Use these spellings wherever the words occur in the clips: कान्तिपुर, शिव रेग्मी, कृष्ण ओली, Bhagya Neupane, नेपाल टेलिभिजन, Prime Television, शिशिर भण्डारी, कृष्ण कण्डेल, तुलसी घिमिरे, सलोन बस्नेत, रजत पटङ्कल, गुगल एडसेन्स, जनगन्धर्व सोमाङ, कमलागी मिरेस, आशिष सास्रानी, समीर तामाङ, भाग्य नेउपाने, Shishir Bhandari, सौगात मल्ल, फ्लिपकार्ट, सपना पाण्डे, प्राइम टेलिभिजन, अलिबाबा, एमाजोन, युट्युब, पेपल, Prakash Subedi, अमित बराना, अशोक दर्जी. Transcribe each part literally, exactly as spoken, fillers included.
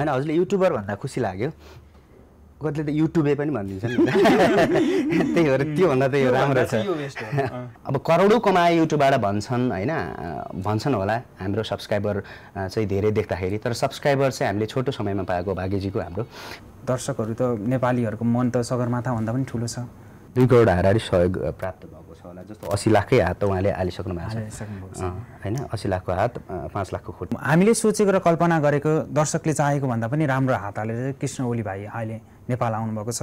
हैन हजुरले युट्युबर भन्दा खुसी लाग्यो कतले त युट्युबे पनि भन्दिन्छ नि त्यही हो र त्यो भन्दा त यो राम्रो छ। अब करोडौं कमाए युट्युबबाट भन्छन् हैन भन्छन् होला हाम्रो सब्स्क्राइबर चाहिँ धेरै देख्दाखेरि तर सब्स्क्राइबर चाहिँ हामीले छोटो समयमा पाएको भाग्यजीको हाम्रो दर्शकहरु त नेपालीहरुको मन त सगरमाथा भन्दा पनि ठूलो छ। दुई करोड हाराहारी सहयोग प्राप्त भएको छ होला जस्तो अस्सी लाखकै हात उहाँले हालिसक्नु भएको छ हैन अस्सी लाखको हात पाँच लाखको खोट हामीले सोचेको र कल्पना गरेको दर्शकले चाहेको भन्दा पनि राम्रो हात हालेर कृष्ण ओली भाइ अहिले नेपाल आउनु भएको छ।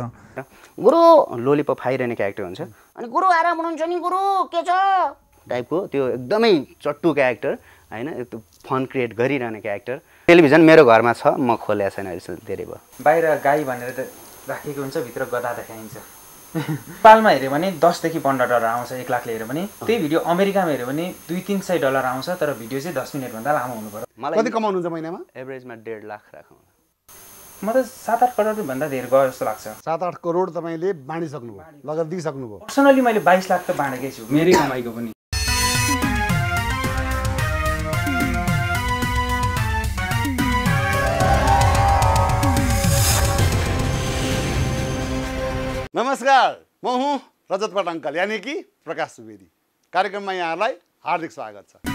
गुरु लोलीपप खाइरहने क्यारेक्टर हुन्छ अनि गुरु आराम हुनुहुन्छ नि गुरु के छ टाइपको त्यो एकदमै चट्टु क्यारेक्टर हैन त्यो फन क्रिएट गरिरहने क्यारेक्टर। टेलिभिजन मेरो घरमा छ म खोलेको छैन अहिले धेरै भयो। बाहिर गाई भनेर त राखेको हुन्छ भित्र गधा देखाइन्छ। नेपालमा हेर्यो भने दस देखि पन्ध्र डलर आउँछ एक लाखले हेर्यो भने त्यही भिडियो अमेरिकामा हेर्यो भने दुई तिन सय डलर आउँछ तर भिडियो चाहिँ दस मिनटभन्दा लामो हुनु पर्यो। मलाई कति कमाउनुहुन्छ महिनामा? एभरेजमा डेढ लाख राखौँ म त सात आठ करोड भन्दा धेरै गयो जस्तो लाग्छ। सात आठ करोड तपाईँले बाँडिसक्नुभयो लगत दिइसक्नुभयो? पर्सनली मैले बाइस लाख त बाँडेकै छु मेरै कमाइको पनि। नमस्कार म हुँ रजत पटङ्कल यानी कि प्रकाश सुवेदी कार्यक्रममा यहाँलाई हार्दिक स्वागत छ।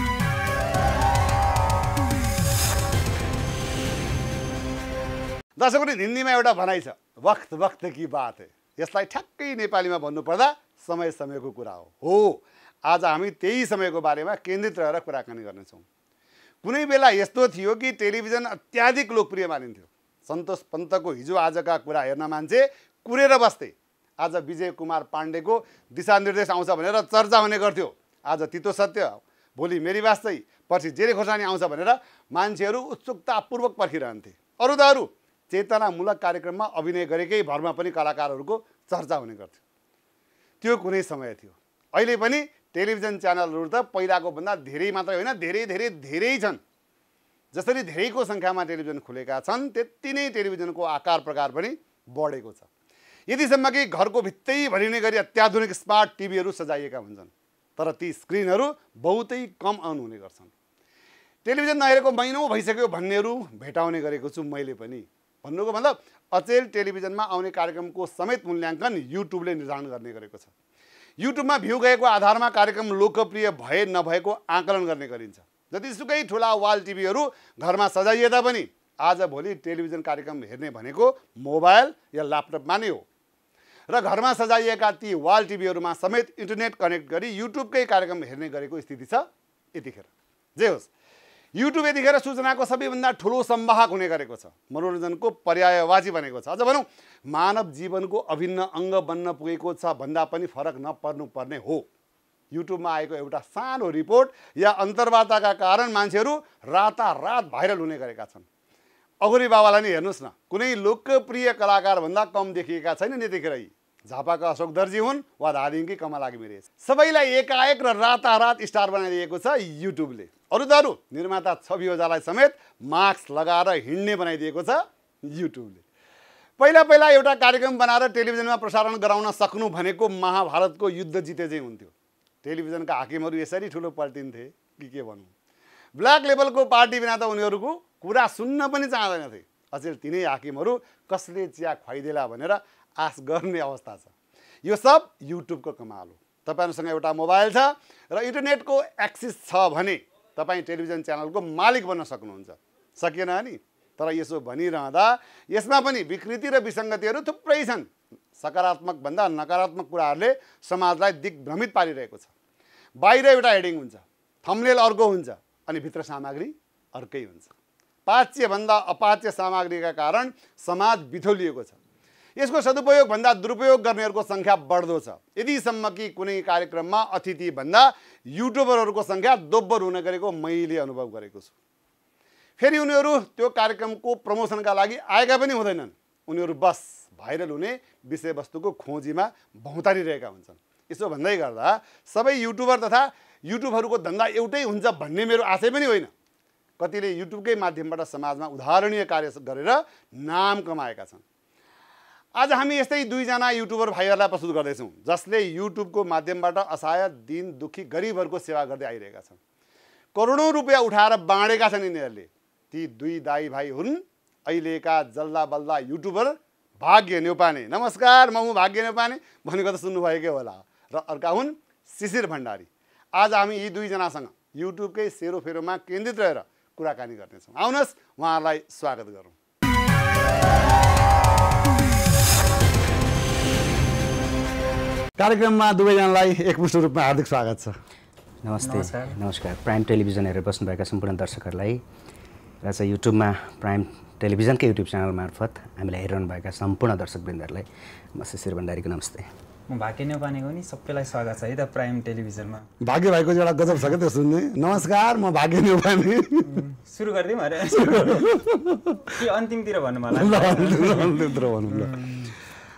दर्शकहरु हिन्दीमा एउटा भनाइ छ वक्त वक्त की बात है यसलाई ठ्याक्कै नेपालीमा भन्नुपर्दा समय समयको कुरा हो। हो आज हामी त्यही समयको बारेमा केन्द्रित रहेर कुराकानी गर्नेछौँ। कुनै बेला यस्तो थियो कि टेलिभिजन अत्याधिक लोकप्रिय मानिन्थ्यो। सन्तोष पन्तको हिजो आजका कुरा हेर्न मान्छे कुरेर बस्थे। आज विजय कुमार पाण्डेको दिशानिर्देश आउँछ भनेर चर्चा हुने गर्थ्यो। आज तितो सत्य भोलि मेरी वास्तै पर्सि जेरे खोर्सानी आउँछ भनेर मान्छेहरू उत्सुकतापूर्वक पर्खिरहन्थे। अरू त अरू चेतनामूलक कार्यक्रममा अभिनय गरेकै भरमा पनि कलाकारहरूको चर्चा हुने गर्थ्यो। त्यो कुनै समय थियो। अहिले पनि टेलिभिजन च्यानलहरू त पहिलाको भन्दा धेरै मात्रै होइन धेरै धेरै धेरै छन्। जसरी धेरैको सङ्ख्यामा टेलिभिजन खुलेका छन् त्यति नै टेलिभिजनको आकार प्रकार पनि बढेको छ। यतिसम्म कि घरको भित्तै भरिने गरी अत्याधुनिक स्मार्ट टिभीहरू सजाइएका हुन्छन् तर ती स्क्रिनहरू बहुतै कम अन हुने गर्छन्। टेलिभिजन नहेरेको महिनौ भइसक्यो भन्नेहरू भेटाउने गरेको छु मैले पनि। भन्नुको मतलब अचेल टेलिभिजनमा आउने कार्यक्रमको समेत मूल्याङ्कन युट्युबले निर्धारण गर्ने गरेको छ। युट्युबमा भ्यू गएको आधारमा कार्यक्रम लोकप्रिय भए नभएको आकलन गर्ने गरिन्छ। जतिसुकै ठुला वाल टिभीहरू घरमा सजाइए तापनि आज भोलि टेलिभिजन कार्यक्रम हेर्ने भनेको मोबाइल या ल्यापटपमा नै हो र घरमा सजाइएका ती वाल टिभीहरूमा समेत इन्टरनेट कनेक्ट गरी युट्युबकै कार्यक्रम हेर्ने गरेको स्थिति छ। यतिखेर जे होस् युट्युब यतिखेर सूचनाको सबैभन्दा ठुलो सम्वाहक हुने गरेको छ। मनोरञ्जनको पर्यायवाची बनेको छ। अझ भनौँ मानव जीवनको अभिन्न अङ्ग बन्न पुगेको छ भन्दा पनि फरक नपर्नुपर्ने हो। युट्युबमा आएको एउटा सानो रिपोर्ट या अन्तर्वार्ताका कारण मान्छेहरू रातारात भाइरल हुने गरेका छन्। अघोरी बाबालाई नि हेर्नुहोस् न कुनै लोकप्रिय कलाकारभन्दा कम देखिएका छैनन्। यतिखेर झापाका अशोक दर्जी हुन् वा धादिङकी कमलागी मिरेस सबैलाई एकाएक र रातारात स्टार बनाइदिएको छ युट्युबले। अरू त अरू निर्माता छवि ओझालाई समेत मास्क लगाएर हिँड्ने बनाइदिएको छ युट्युबले। पहिला पहिला एउटा कार्यक्रम बनाएर टेलिभिजनमा प्रसारण गराउन सक्नु भनेको महाभारतको युद्ध जिते चाहिँ हुन्थ्यो। टेलिभिजनका हाकिमहरू यसरी ठुलो पल्टिन्थे कि के भनौँ। ब्ल्याक लेभलको पार्टी बिना त उनीहरूको कुरा सुन्न पनि चाहँदैनथे। अचेल तिनै हाकिमहरू कसले चिया खुवाइदेला भनेर आश गर्ने अवस्था छ। यो सब युट्युबको कमाल हो। तपाईँहरूसँग एउटा मोबाइल छ र इन्टरनेटको एक्सेस छ भने तपाईँ टेलिभिजन च्यानलको मालिक बन्न सक्नुहुन्छ। सकिएन नि तर यसो भनिरहँदा यसमा पनि विकृति र विसङ्गतिहरू थुप्रै छन्। सकारात्मक भन्दा नकारात्मक कुराहरूले समाजलाई दिग्भ्रमित पारिरहेको छ। बाहिर एउटा हेडिङ हुन्छ थम्बनेल अर्को हुन्छ अनि भित्र सामग्री अर्कै हुन्छ। पाच्यभन्दा अपाच्य सामग्रीका कारण समाज बिथोलिएको छ। यसको सदुपयोगभन्दा दुरुपयोग गर्नेहरूको सङ्ख्या बढ्दो छ। यतिसम्म कि कुनै कार्यक्रममा अतिथिभन्दा युट्युबरहरूको सङ्ख्या दोब्बर हुने गरेको मैले अनुभव गरेको छु। फेरि उनीहरू त्यो कार्यक्रमको प्रमोसनका लागि आएका पनि हुँदैनन्। उनीहरू बस भाइरल हुने विषयवस्तुको खोजीमा भौँतारिरहेका हुन्छन्। यसो भन्दै गर्दा सबै युट्युबर तथा युट्युबहरूको धन्दा एउटै हुन्छ भन्ने मेरो आशय पनि होइन। कतिले युट्युबकै माध्यमबाट समाजमा उदाहरणीय कार्य गरेर नाम कमाएका छन्। आज हामी यस्तै दुईजना युट्युबर भाइहरूलाई प्रस्तुत गर्दैछौँ जसले युट्युबको माध्यमबाट असहाय दीन दुखी गरिबहरूको सेवा गर्दै आइरहेका छन्। करोडौँ रुपियाँ उठाएर बाँडेका छन्। यिनीहरूले ती दुई दाई भाइ हुन् अहिलेका जल्दा बल्दा यूट्यूबर भाग्य न्यौपाने। नमस्कार, म हुँ भाग्य न्यौपाने भनेको त सुन्नुभएकै होला। र अर्का हुन् शिशिर भण्डारी। आज हामी यी दुईजनासँग युट्युबकै सेरोफेरोमा केन्द्रित रहेर कुराकानी गर्नेछौँ। आउनुहोस् उहाँहरूलाई स्वागत गरौँ। कार्यक्रममा दुवैजनालाई एकमुष्ट रूपमा हार्दिक स्वागत छ। नमस्ते, नमस्कार। प्राइम टेलिभिजन हेरेर बस्नुभएका सम्पूर्ण दर्शकहरूलाई र चाहिँ युट्युबमा प्राइम टेलिभिजनकै युट्युब च्यानल मार्फत हामीलाई हेरिरहनु भएका सम्पूर्ण दर्शकवृन्दहरूलाई म शिशिर भण्डारीको नमस्ते। म भाग्य न्यौपानेको नि सबैलाई स्वागत छ है त प्राइम टेलिभिजनमा। भाग्य भाइको एउटा गजब छ के त्यो सुन्ने। नमस्कार, म भाग्य न्यौपाने। सुरु गर्दिम अरे के अन्तिमतिर भन्नु होला। अन्तिमतिर भन्नु होला।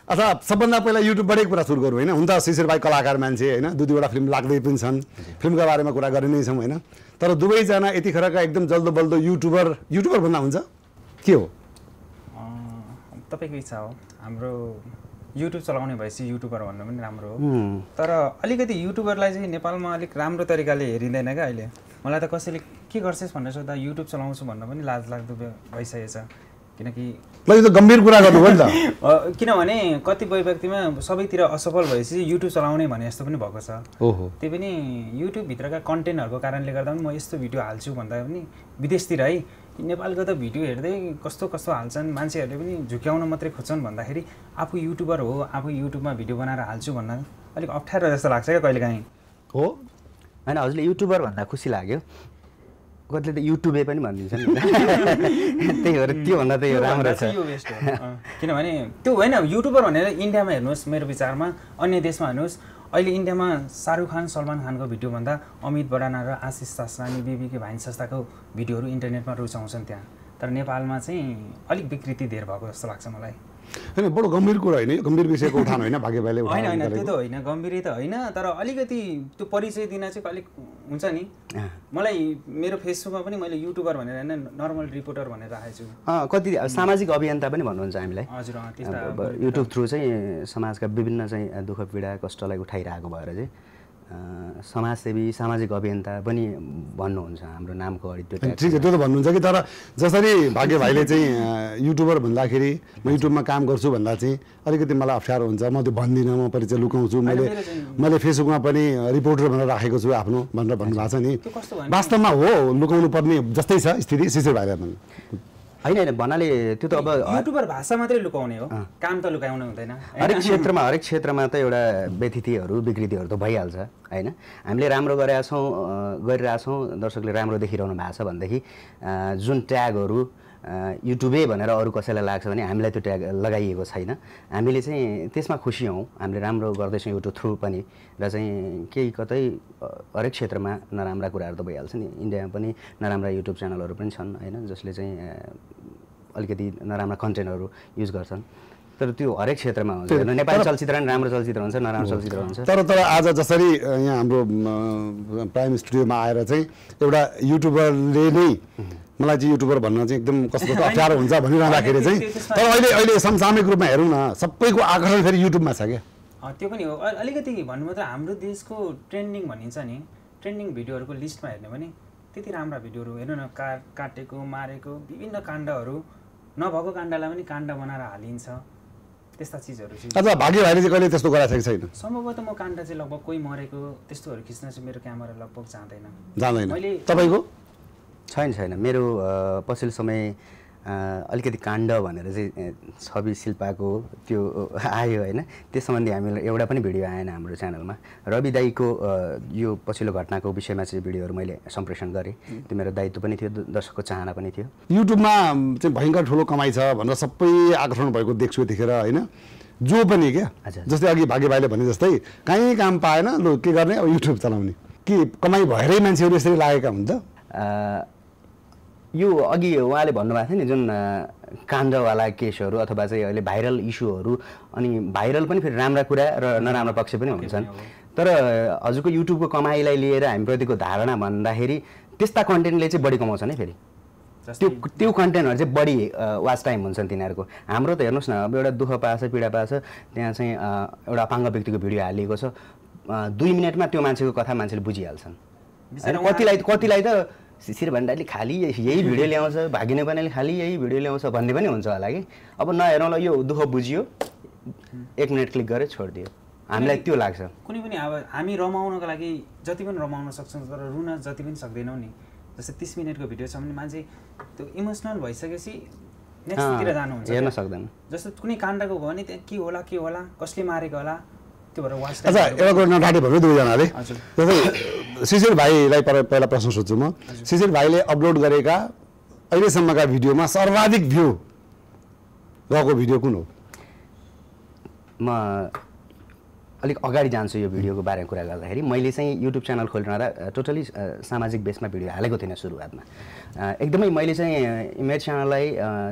अच्छा, सबभन्दा पहिला युट्युबबाटै कुरा सुरु गरौँ होइन। हुन त शिशिर भाइ कलाकार मान्छे होइन, दुई दुईवटा फिल्म लाग्दै पनि छन्, फिल्मका बारेमा कुरा गरे नै छौँ होइन। तर दुवैजना यतिखेरका एकदम जल्दो बल्दो युट्युबर युट्युबर भन्दा हुन्छ के हो? तपाईँको इच्छा हो। हाम्रो युट्युब चलाउने भएपछि युट्युबर भन्नु पनि राम्रो हो, तर अलिकति युट्युबरलाई चाहिँ नेपालमा अलिक राम्रो तरिकाले हेरिँदैन क्या अहिले। मलाई त कसैले के गर्छस् भनेर सोध्दा युट्युब चलाउँछु भन्न पनि लाज लाग्दो भइसकेको छ। किनकि त गम्भीर कुरा गर्नु हो नि त। किनभने कतिपय व्यक्तिमा सबैतिर असफल भएपछि युट्युब चलाउने भने यस्तो पनि भएको छ। ओहो, त्यही पनि युट्युबभित्रका कन्टेन्टहरूको कारणले गर्दा पनि म यस्तो भिडियो हाल्छु भन्दा पनि विदेशतिर है नेपालको त भिडियो हेर्दै कस्तो कस्तो हाल्छन्, मान्छेहरूले पनि झुक्याउन मात्रै खोज्छन् भन्दाखेरि आफू युट्युबर हो, आफू युट्युबमा भिडियो बनाएर हाल्छु भन्न अलिक अप्ठ्यारो जस्तो लाग्छ क्या कहिलेकाहीँ। हो होइन, हजुरले युट्युबर भन्दा खुसी लाग्यो। कतिले त युट्युबे पनि भनिदिन्छ नि, त्यही हो। त्योभन्दा त यो राम्रो छ। किनभने त्यो होइन युट्युबर भनेर इन्डियामा हेर्नुहोस्, मेरो विचारमा अन्य देशमा हेर्नुहोस्, अहिले इन्डियामा शाहरुख खान सलमान खानको भिडियोभन्दा अमित बराना र आशिष सास्रानी बिबीके भाइन संस्थाको भिडियोहरू इन्टरनेटमा रुचाउँछन् त्यहाँ। तर नेपालमा चाहिँ अलिक विकृति धेर भएको जस्तो लाग्छ मलाई। होइन, बडो गम्भीर कुरा होइन, गम्भीर विषयको उठान होइन भाग्य भाइले। होइन होइन, त्यो त होइन, गम्भीरै त होइन, तर अलिकति त्यो परिचय दिन चाहिँ अलिक हुन्छ नि। मलाई मेरो फेसबुकमा पनि मैले युट्युबर भनेर होइन नर्मल रिपोर्टर भनेर राखेको छु। कति सामाजिक अभियन्ता पनि भन्नुहुन्छ हामीलाई। हजुर, युट्युब थ्रु चाहिँ समाजका विभिन्न चाहिँ दुःख पीडा कष्टलाई उठाइरहेको भएर चाहिँ समाजसेवी सामाजिक अभियन्ता पनि भन्नुहुन्छ हाम्रो नामको अडियो। ठिक छ, त्यो त भन्नुहुन्छ कि, तर जसरी भाग्य भाइले चाहिँ युट्युबर भन्दाखेरि म युट्युबमा काम गर्छु भन्दा चाहिँ अलिकति मलाई अप्ठ्यारो हुन्छ। म त्यो भन्दिनँ, म परिचय लुकाउँछु। मैले मैले फेसबुकमा पनि रिपोर्टर भनेर राखेको छु आफ्नो भनेर भन्नुभएको छ नि। वास्तवमा हो लुकाउनु पर्ने जस्तै छ स्थिति। शिशिर भाइले भन्नु होइन होइन भन्नाले त्यो त अब युट्युबर भाषा मात्रै लुकाउने हो, काम त लुकाउन हुँदैन। हरेक क्षेत्रमा हरेक क्षेत्रमा त एउटा व्यतिथिहरू विकृतिहरू त भइहाल्छ होइन। हामीले राम्रो गरेका छौँ गरिरहेछौँ, दर्शकले राम्रो देखिरहनु भएको छ भनेदेखि जुन ट्यागहरू युट्युबै भनेर अरू कसैलाई लाग्छ भने हामीलाई त्यो ट्याग लगाइएको छैन। हामीले चाहिँ त्यसमा खुसी हौँ, हामीले राम्रो गर्दैछौँ युट्युब थ्रु पनि। र चाहिँ केही कतै हरेक क्षेत्रमा नराम्रा कुराहरू त भइहाल्छ नि। इन्डियामा पनि नराम्रा युट्युब च्यानलहरू पनि छन् होइन, जसले चाहिँ अलिकति नराम्रा कन्टेन्टहरू युज गर्छन्। तर त्यो हरेक क्षेत्रमा हुन्छ। नेपाली चलचित्र नि राम्रो चलचित्र हुन्छ, नराम्रो चलचित्र हुन्छ। तर तर आज जसरी यहाँ हाम्रो प्राइम स्टुडियोमा आएर चाहिँ एउटा युट्युबरले नै मलाई चाहिँ युट्युबर भन्न चाहिँ एकदम कस्तो अप्ठ्यारो हुन्छ भनिरहँदाखेरि चाहिँ, तर अहिले अहिले समसामयिक रूपमा हेरौँ न, सबैको आकर्षण फेरि युट्युबमा छ क्या। त्यो पनि हो। अलिकति भन्नु मात्र, हाम्रो देशको ट्रेन्डिङ भनिन्छ नि, ट्रेन्डिङ भिडियोहरूको लिस्टमा हेर्ने भने त्यति राम्रा भिडियोहरू हेर्नु न, काट काटेको मारेको विभिन्न काण्डहरू नभएको काण्डलाई पनि काण्ड बनाएर हालिन्छ, त्यस्ता चिजहरू चाहिँ। अझ भाग्य भाइले चाहिँ कहिले त्यस्तो गराएको छैन? सम्भवतः म काण्ड चाहिँ लगभग कोही मरेको त्यस्तोहरू खिच्न चाहिँ मेरो क्यामेरा लगभग जाँदैन जाँदैन मैले। तपाईँको छैन? छैन, मेरो पछिल्लो समय अलिकति काण्ड भनेर चाहिँ छवि शिल्पाको त्यो आयो होइन, त्यस सम्बन्धी हामीलाई एउटा पनि भिडियो आएन हाम्रो च्यानलमा। रवि दाईको यो पछिल्लो घटनाको विषयमा चाहिँ भिडियोहरू मैले सम्प्रेषण गरेँ, त्यो मेरो दायित्व पनि थियो, दर्शकको चाहना पनि थियो। युट्युबमा चाहिँ भयङ्कर ठुलो कमाइ छ भनेर सबै आकर्षण भएको देख्छु देखेर होइन, जो पनि क्या। जस्तै अघि भाग्य भाइले भने जस्तै कहीँ काम पाएन, लु के गर्ने अब युट्युब चलाउने, कि कमाइ भएरै मान्छेहरू यसरी लागेका हुन्छ। यो अघि उहाँले भन्नुभएको थियो नि जुन काण्डवाला केसहरू अथवा चाहिँ अहिले भाइरल इस्युहरू, अनि भाइरल पनि फेरि राम्रा कुरा र नराम्रा पक्ष पनि हुन्छन्। तर हजुरको युट्युबको कमाइलाई लिएर हामीप्रतिको धारणा भन्दाखेरि त्यस्ता कन्टेन्टले चाहिँ बढी कमाउँछ नि। फेरि त्यो त्यो कन्टेन्टहरू चाहिँ बढी वाच टाइम हुन्छन् तिनीहरूको। हाम्रो त हेर्नुहोस् न, अब एउटा दुःख पाएछ पीडा पाएछ, त्यहाँ चाहिँ एउटा अपाङ्ग व्यक्तिको भिडियो हालिएको छ, दुई मिनटमा त्यो मान्छेको कथा मान्छेले बुझिहाल्छन्। कतिलाई कतिलाई त शिशिर भण्डारीले खाली यही भिडियो ल्याउँछ, भाग्य नेउपानेले खाली यही भिडियो ल्याउँछ भन्ने पनि हुन्छ होला कि। अब नहेरौँला, यो दुःख बुझियो, एक मिनट क्लिक गरेर छोडिदियो, हामीलाई त्यो लाग्छ। कुनै पनि अब हामी रमाउनको लागि जति पनि रमाउन सक्छौँ तर रुन जति पनि सक्दैनौँ नि। जस्तै तीस मिनेटको भिडियो छ भने मान्छे त्यो इमोसनल भइसकेपछि नेक्स्टतिर जानुहुन्छ, हेर्न सक्दैन। जस्तो कुनै काण्डको हो भने त्यहाँ के होला के होला कसले मारेको होला त्यो भएर वाच। अच्छा, एउटा कुरा नटाटी भन्नु दुईजनाले। जस्तै शिशिर भाइलाई पहिला प्रश्न सोध्छु म, शिशिर भाइले अपलोड गरेका अहिलेसम्मका भिडियोमा सर्वाधिक भ्यू गएको भिडियो कुन हो? म अलिक अगाडि जान्छु यो भिडियोको बारेमा कुरा गर्दाखेरि। मैले चाहिँ युट्युब च्यानल खोलिरहँदा टोटली सामाजिक बेसमा भिडियो हालेको थिएन सुरुवातमा। एकदमै मैले चाहिँ मेरो च्यानललाई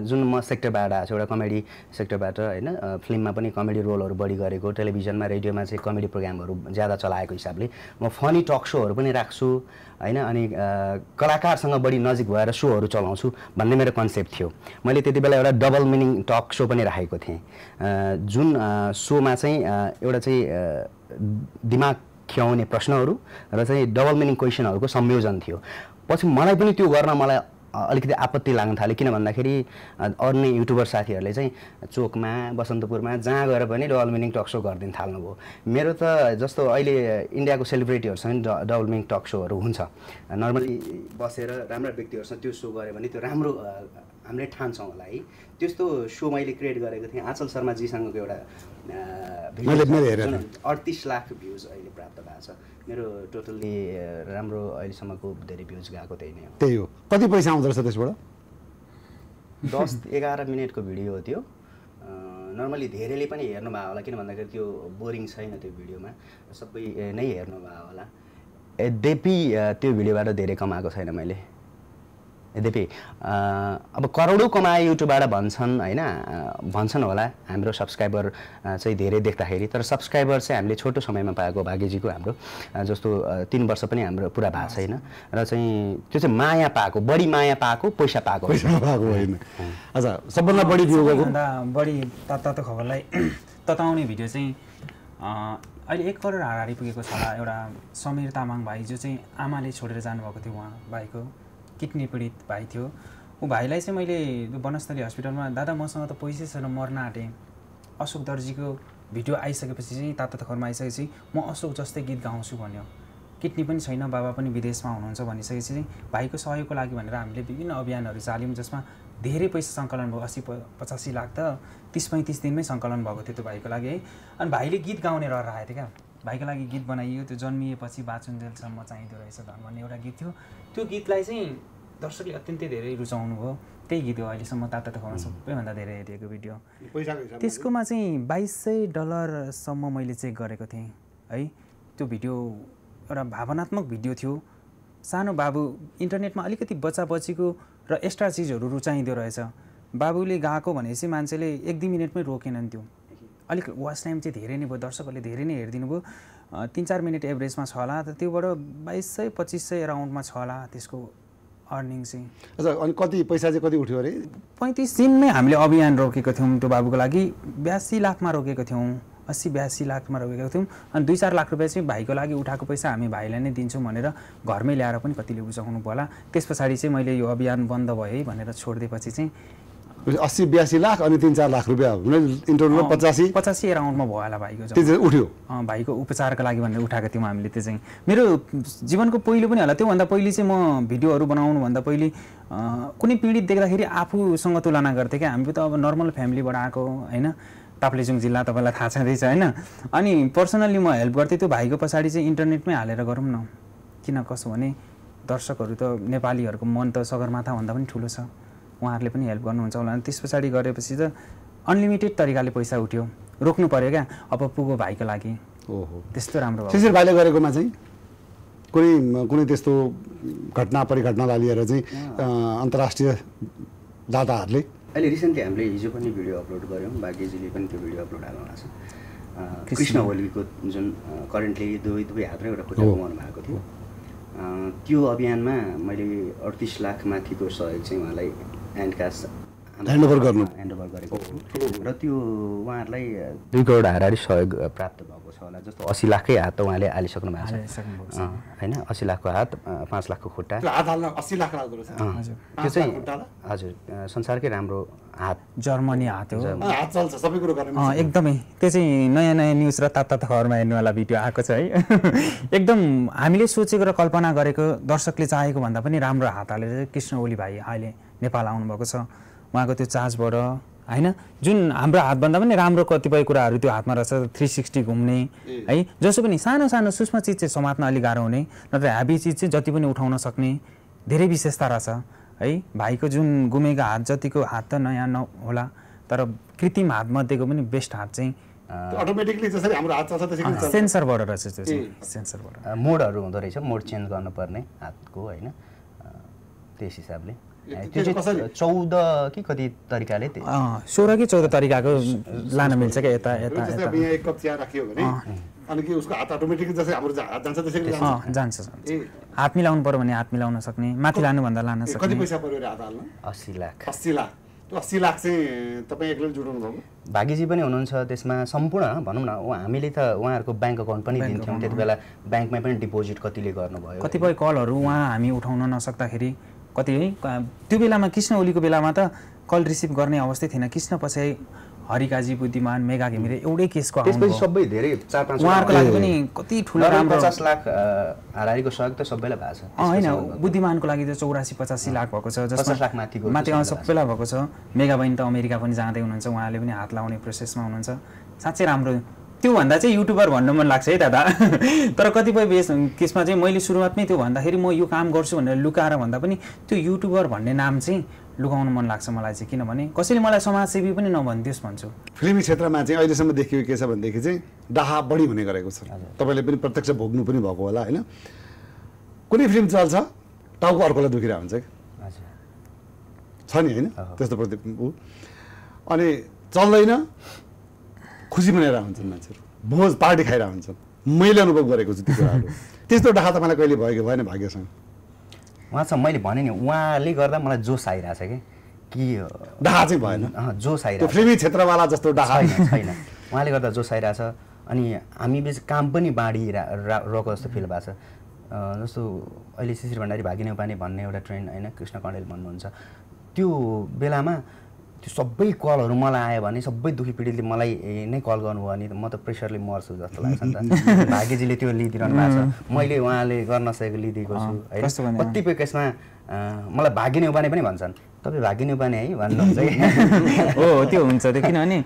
जुन म सेक्टरबाट आएको छु, एउटा कमेडी सेक्टरबाट होइन, फिल्ममा पनि कमेडी रोलहरू बढी गरेको, टेलिभिजनमा रेडियोमा चाहिँ कमेडी प्रोग्रामहरू ज्यादा चलाएको हिसाबले म फनी टक सोहरू पनि राख्छु होइन, अनि कलाकारसँग बढी नजिक भएर सोहरू चलाउँछु भन्ने मेरो कन्सेप्ट थियो। मैले त्यति बेला एउटा डबल मिनिङ टक सो पनि राखेको थिएँ, जुन सोमा चाहिँ एउटा चाहिँ दिमाग खियाउने प्रश्नहरू र चाहिँ डबल मिनिङ क्वेसनहरूको संयोजन थियो। पछि मलाई पनि त्यो गर्न मलाई अलिकति आपत्ति लाग्न थाल्यो, किन भन्दाखेरि अन्य युट्युबर साथीहरूले चाहिँ चोकमा बसन्तपुरमा जहाँ गएर पनि डबल मिनिङ टक सो गरिदिन थाल्नुभयो। मेरो त जस्तो अहिले इन्डियाको सेलिब्रिटीहरूसँग डबल मिनिङ टक सोहरू हुन्छ, नर्मली बसेर राम्रा व्यक्तिहरूसँग त्यो सो गऱ्यो भने त्यो राम्रो हामीले ठान्छौँ होला है। त्यस्तो सो मैले क्रिएट गरेको थिएँ। आँचल शर्माजीसँगको एउटा अडतिस लाख भ्युज अहिले प्राप्त भएको छ। मेरो टोटल्ली राम्रो अहिलेसम्मको धेरै भ्युज गएको त्यही नै हो। त्यही हो। कति पैसा आउँदो रहेछ त्यसबाट? दस एघार मिनटको भिडियो हो त्यो। नर्मली धेरैले पनि हेर्नुभयो होला, किन भन्दाखेरि त्यो बोरिङ छैन, त्यो भिडियोमा सबै नै हेर्नुभयो होला। यद्यपि त्यो भिडियोबाट धेरै कमाएको छैन मैले, यद्यपि अब करोडौँ कमाए युट्युबबाट भन्छन् होइन, भन्छन् होला। हाम्रो सब्सक्राइबर चाहिँ धेरै देख्दाखेरि, तर सब्सक्राइबर चाहिँ हामीले छोटो समयमा पाएको भाग्यजीको, हाम्रो जस्तो तिन वर्ष पनि हाम्रो पुरा भएको छैन र चाहिँ त्यो चाहिँ माया पाएको, बढी माया पाएको, पैसा पाएको होइन। अच्छा, सबभन्दा बढी भ्यू गएको बढी तातो खबरलाई तताउने भिडियो चाहिँ अहिले एक करोड हाराहारी पुगेको छ। एउटा समीर तामाङ भाइ जो चाहिँ आमाले छोडेर जानुभएको थियो, उहाँ भाइको किडनी पीडित भाइ थियो। ऊ भाइलाई चाहिँ मैले वनस्थली हस्पिटलमा, दादा मसँग त पैसै छैन मर्न आँटेँ, अशोक दर्जीको भिडियो आइसकेपछि चाहिँ तातो तखरमा आइसकेपछि म अशोक जस्तै गीत गाउँछु भन्यो। किडनी पनि छैन, बाबा पनि विदेशमा हुनुहुन्छ भनिसकेपछि चाहिँ भाइको सहयोगको लागि भनेर हामीले विभिन्न अभियानहरू चाल्यौँ, जसमा धेरै पैसा सङ्कलन भयो। अस्सी पचासी लाख त तिस पैँतिस दिनमै सङ्कलन भएको थियो त्यो भाइको लागि है। अनि भाइले गीत गाउने रहर आएको थियो क्या, भाइको लागि गीत बनाइयो। त्यो जन्मिएपछि बाचुन्जेलसम्म चाहिँदो रहेछ धन भन्ने एउटा गीत थियो। त्यो गीतलाई चाहिँ दर्शकले अत्यन्तै धेरै रुचाउनु भयो। त्यही गीत हो अहिलेसम्म तातो तखमा सबैभन्दा धेरै हेरिएको भिडियो। त्यसकोमा चाहिँ बाइस सय डलरसम्म मैले चेक गरेको थिएँ है। त्यो भिडियो एउटा भावनात्मक भिडियो थियो। सानो बाबु इन्टरनेटमा अलिकति बच्चा बच्चीको र एक्स्ट्रा चिजहरू रुचाइँदो रहेछ। बाबुले गाएको भनेपछि मान्छेले एक दुई मिनटमै रोकेनन्। त्यो अलिक वाच टाइम चाहिँ धेरै नै भयो, दर्शकहरूले धेरै नै हेरिदिनु भयो। तीन चार मिनट एभरेजमा छ होला, त त्योबाट बाइस सय पच्चिस सय राउन्डमा छ होला त्यसको अर्निङ चाहिँ। अच्छा, अनि कति पैसा चाहिँ कति उठ्यो अरे? पैँतिस दिनमै हामीले अभियान रोकेको थियौँ त्यो बाबुको लागि। ब्यासी लाखमा रोकेको थियौँ, अस्सी ब्यासी लाखमा रोकेको थियौँ। अनि दुई चार लाख रुपियाँ चाहिँ भाइको लागि उठाएको पैसा हामी भाइलाई नै दिन्छौँ भनेर घरमै ल्याएर पनि कतिले बुझाउनु भयो होला। त्यस पछाडि चाहिँ मैले यो अभियान बन्द भयो है भनेर छोडिदिएपछि चाहिँ अस्सी ब्यासी लाख अनि तीन चार लाख रुपियाँ इन्टरनलमा पचासी पचासी एराउन्डमा भयो होला भाइको। त्यो उठ्यो भाइको उपचारको लागि भनेर उठाएको थियौँ हामीले। त्यो चाहिँ मेरो जीवनको पहिलो पनि होला। त्योभन्दा पहिले चाहिँ म भिडियोहरू बनाउनुभन्दा पहिले कुनै पीडित देख्दाखेरि आफूसँग तुलना गर्थेँ क्या। हामी त अब नर्मल फ्यामिलीबाट आएको होइन, ताप्लेजुङ जिल्ला तपाईँलाई थाहा छँदैछ होइन। अनि पर्सनल्ली म हेल्प गर्थेँ। त्यो भाइको पछाडि चाहिँ इन्टरनेटमै हालेर गरौँ न, किन कसो भने दर्शकहरू त नेपालीहरूको मन त सगरमाथाभन्दा पनि ठुलो छ, उहाँहरूले पनि हेल्प गर्नुहुन्छ होला। अनि त्यस पछाडि गरेपछि त अनलिमिटेड तरिकाले पैसा उठ्यो, रोक्नु पऱ्यो क्या। अब पुगो भाइको लागि। ओहो, त्यस्तो राम्रो। शिशिर भाइले गरेकोमा चाहिँ कुनै कुनै त्यस्तो घटना परिघटनालाई लिएर चाहिँ अन्तर्राष्ट्रिय दाताहरूले अहिले रिसेन्टली हामीले हिजो पनि भिडियो अपलोड गऱ्यौँ, भाग्यजीले पनि त्यो भिडियो अपलोड हाल्नु भएको छ। कृष्ण ओलीको जुन करेन्टली दुवै दुवै हातमा एउटा खुट्टा गुमाउनु भएको थियो, त्यो अभियानमा मैले अडतिस लाख माथिको सहयोग चाहिँ उहाँलाई एन्ड कास्ट ह्यान्डओभर गर्नु ह्यान्डओभर गरेको र त्यो उहाँहरुलाई दुई करोड हाराहारी सहयोग प्राप्त भएको छ होला। जस्तो अस्सी लाखकै हात उहाँले हालि सक्नु भएको छ हैन, अस्सी लाखको हात पाँच लाखको खुट्टा हात हाल्न अस्सी लाख लाग्दो रहेछ। हजुर त्यो चाहिँ हजुर संसारकै राम्रो हात जर्मनी हात हो, हात चल्छ सबै कुरा गर्ने अ एकदमै। त्यो चाहिँ नयाँ नयाँ न्यूज र तात्ता खबरमा हेर्नु वाला भिडियो आएको छ है, एकदम हामीले सोचेको र कल्पना गरेको दर्शकले चाहेको भन्दा पनि राम्रो हात हालेर कृष्ण ओली भाइ अहिले नेपाल आउनु भएको छ। उहाँको त्यो चार्जबाट हैन जुन हाम्रो हातभन्दा पनि राम्रो कतिपय कुराहरू त्यो हातमा रहेछ, थ्री सिक्सटी घुम्ने है, जसो पनि सानो सानो सूक्ष्म चिज चाहिँ समात्न अलिक गाह्रो हुने, नत्र हेभी चिज चाहिँ जति पनि उठाउन सक्ने धेरै विशेषता रहेछ है। भाइको जुन गुमेको हात जतिको हात त नयाँ नहोला तर कृत्रिम हातमध्येको पनि बेस्ट हात चाहिँ अटोमेटिकली जसरी हाम्रो हात चल्छ त्यसरी सेन्सरबाट रहेछ। त्यो चाहिँ सेन्सरबाट मोडहरू हुँदो रहेछ, मोड चेन्ज गर्नुपर्ने हातको हैन, त्यस हिसाबले चौदह कि कति तरिकाले सोलह कि चौदह तरिकाको लान मिल्छ क्या। यता यता एक कप चिया राखियो भने अनि के उसको हात अटोमेटिकली जसरी हाम्रो हात जान्छ त्यसरी जान्छ। हात मिलाउनु पर्यो भने हात मिलाउन सक्ने, माथि लानु भन्दा लान सक्ने। कति पैसा पर्यो हात हाल्न? अस्सी लाख। अस्सी लाख अस्सी लाख चाहिँ तपाईँ एक्लै जुटाउनु भएको? भाग्यजी पनि हुनुहुन्छ त्यसमा सम्पूर्ण भनौँ न। हामीले त उहाँहरूको ब्याङ्क अकाउन्ट पनि दिन्थ्यौँ, त्यति बेला ब्याङ्कमै पनि डिपोजिट कतिले गर्नुभयो। कतिपय कलहरू उहाँ हामी उठाउन नसक्दाखेरि कति है, त्यो बेलामा कृष्ण ओलीको बेलामा त कल रिसिभ गर्ने अवस्था थिएन। कृष्ण पछि हरिकाजी बुद्धिमान मेगा घिमिरे एउटै केसको आउनु, त्यसपछि सबै धेरै चार पाँच उहाँहरुको लागि पनि कति ठूलो राम्रो पचास लाख हाराहारीको सहयोग त सबैलाई भएको छ हैन। बुद्धिमानको लागि त चौरासी पचासी लाख भएको छ, जसमा लाख माथिको माथि सबैलाई भएको छ। मेगा बहिनी त अमेरिका पनि जाँदै हुनुहुन्छ, उहाँले पनि हात लाउने प्रोसेसमा हुनुहुन्छ। साच्चै राम्रो, त्योभन्दा चाहिँ युट्युबर भन्न मन लाग्छ है दादा। तर कतिपय बेस केसमा चाहिँ मैले सुरुवातमै त्यो भन्दाखेरि म यो काम गर्छु भनेर लुकाएर भन्दा पनि त्यो युट्युबर भन्ने नाम चाहिँ लुकाउन मन लाग्छ मलाई चाहिँ, किनभने कसैले मलाई समाजसेवी पनि नभनिदियोस् भन्छु। फिल्मी क्षेत्रमा चाहिँ अहिलेसम्म देखियो के छ भनेदेखि चाहिँ डाहा बढी हुने गरेको छ, तपाईँले पनि प्रत्यक्ष भोग्नु पनि भएको होला होइन। कुनै फिल्म चल्छ टाउको अर्कोलाई दुखिरहेको हुन्छ कि छ नि होइन, त्यस्तो प्रति ऊ अनि चल्दैन खुसी मनाइरहेको हुन्छन् मान्छेहरू, भोज पार्टी खाइरहेको हुन्छन्। मैले अनुभव गरेको छु त्यो कुराहरू। त्यस्तो डाहा तपाईँलाई कहिले भयो कि भएन भाग्यसँग? उहाँसँग मैले भने नि उहाँले गर्दा मलाई जोस आइरहेको छ कि डाहा चाहिँ भएन, जोस आइरहेको फिल्मी क्षेत्रवाला जस्तो डाहा छैन, उहाँले गर्दा जोस आइरहेछ। अनि हामी बेच काम पनि बाँडिरहेको जस्तो फिल भएको छ। जस्तो अहिले शिशिर भण्डारी भाग्य नेउपाने भन्ने एउटा ट्रेन्ड होइन, कृष्ण कण्डेल भन्नुहुन्छ, त्यो बेलामा त्यो सबै कलहरू मलाई आयो भने सबै दुखी पीडितले मलाई नै कल गर्नुभयो भने म त प्रेसरले मर्छु जस्तो लाग्छ नि त। भाग्यजीले त्यो लिइदिरहनु भएको छ, मैले उहाँले गर्न सकेको लिइदिएको छु। कतिपय केसमा मलाई भाग्य नेउपाने पनि भन्छन्, तपाईँ भाग्य नेउपाने है भन्नुहुन्छ हो, त्यो हुन्छ। त्यो किनभने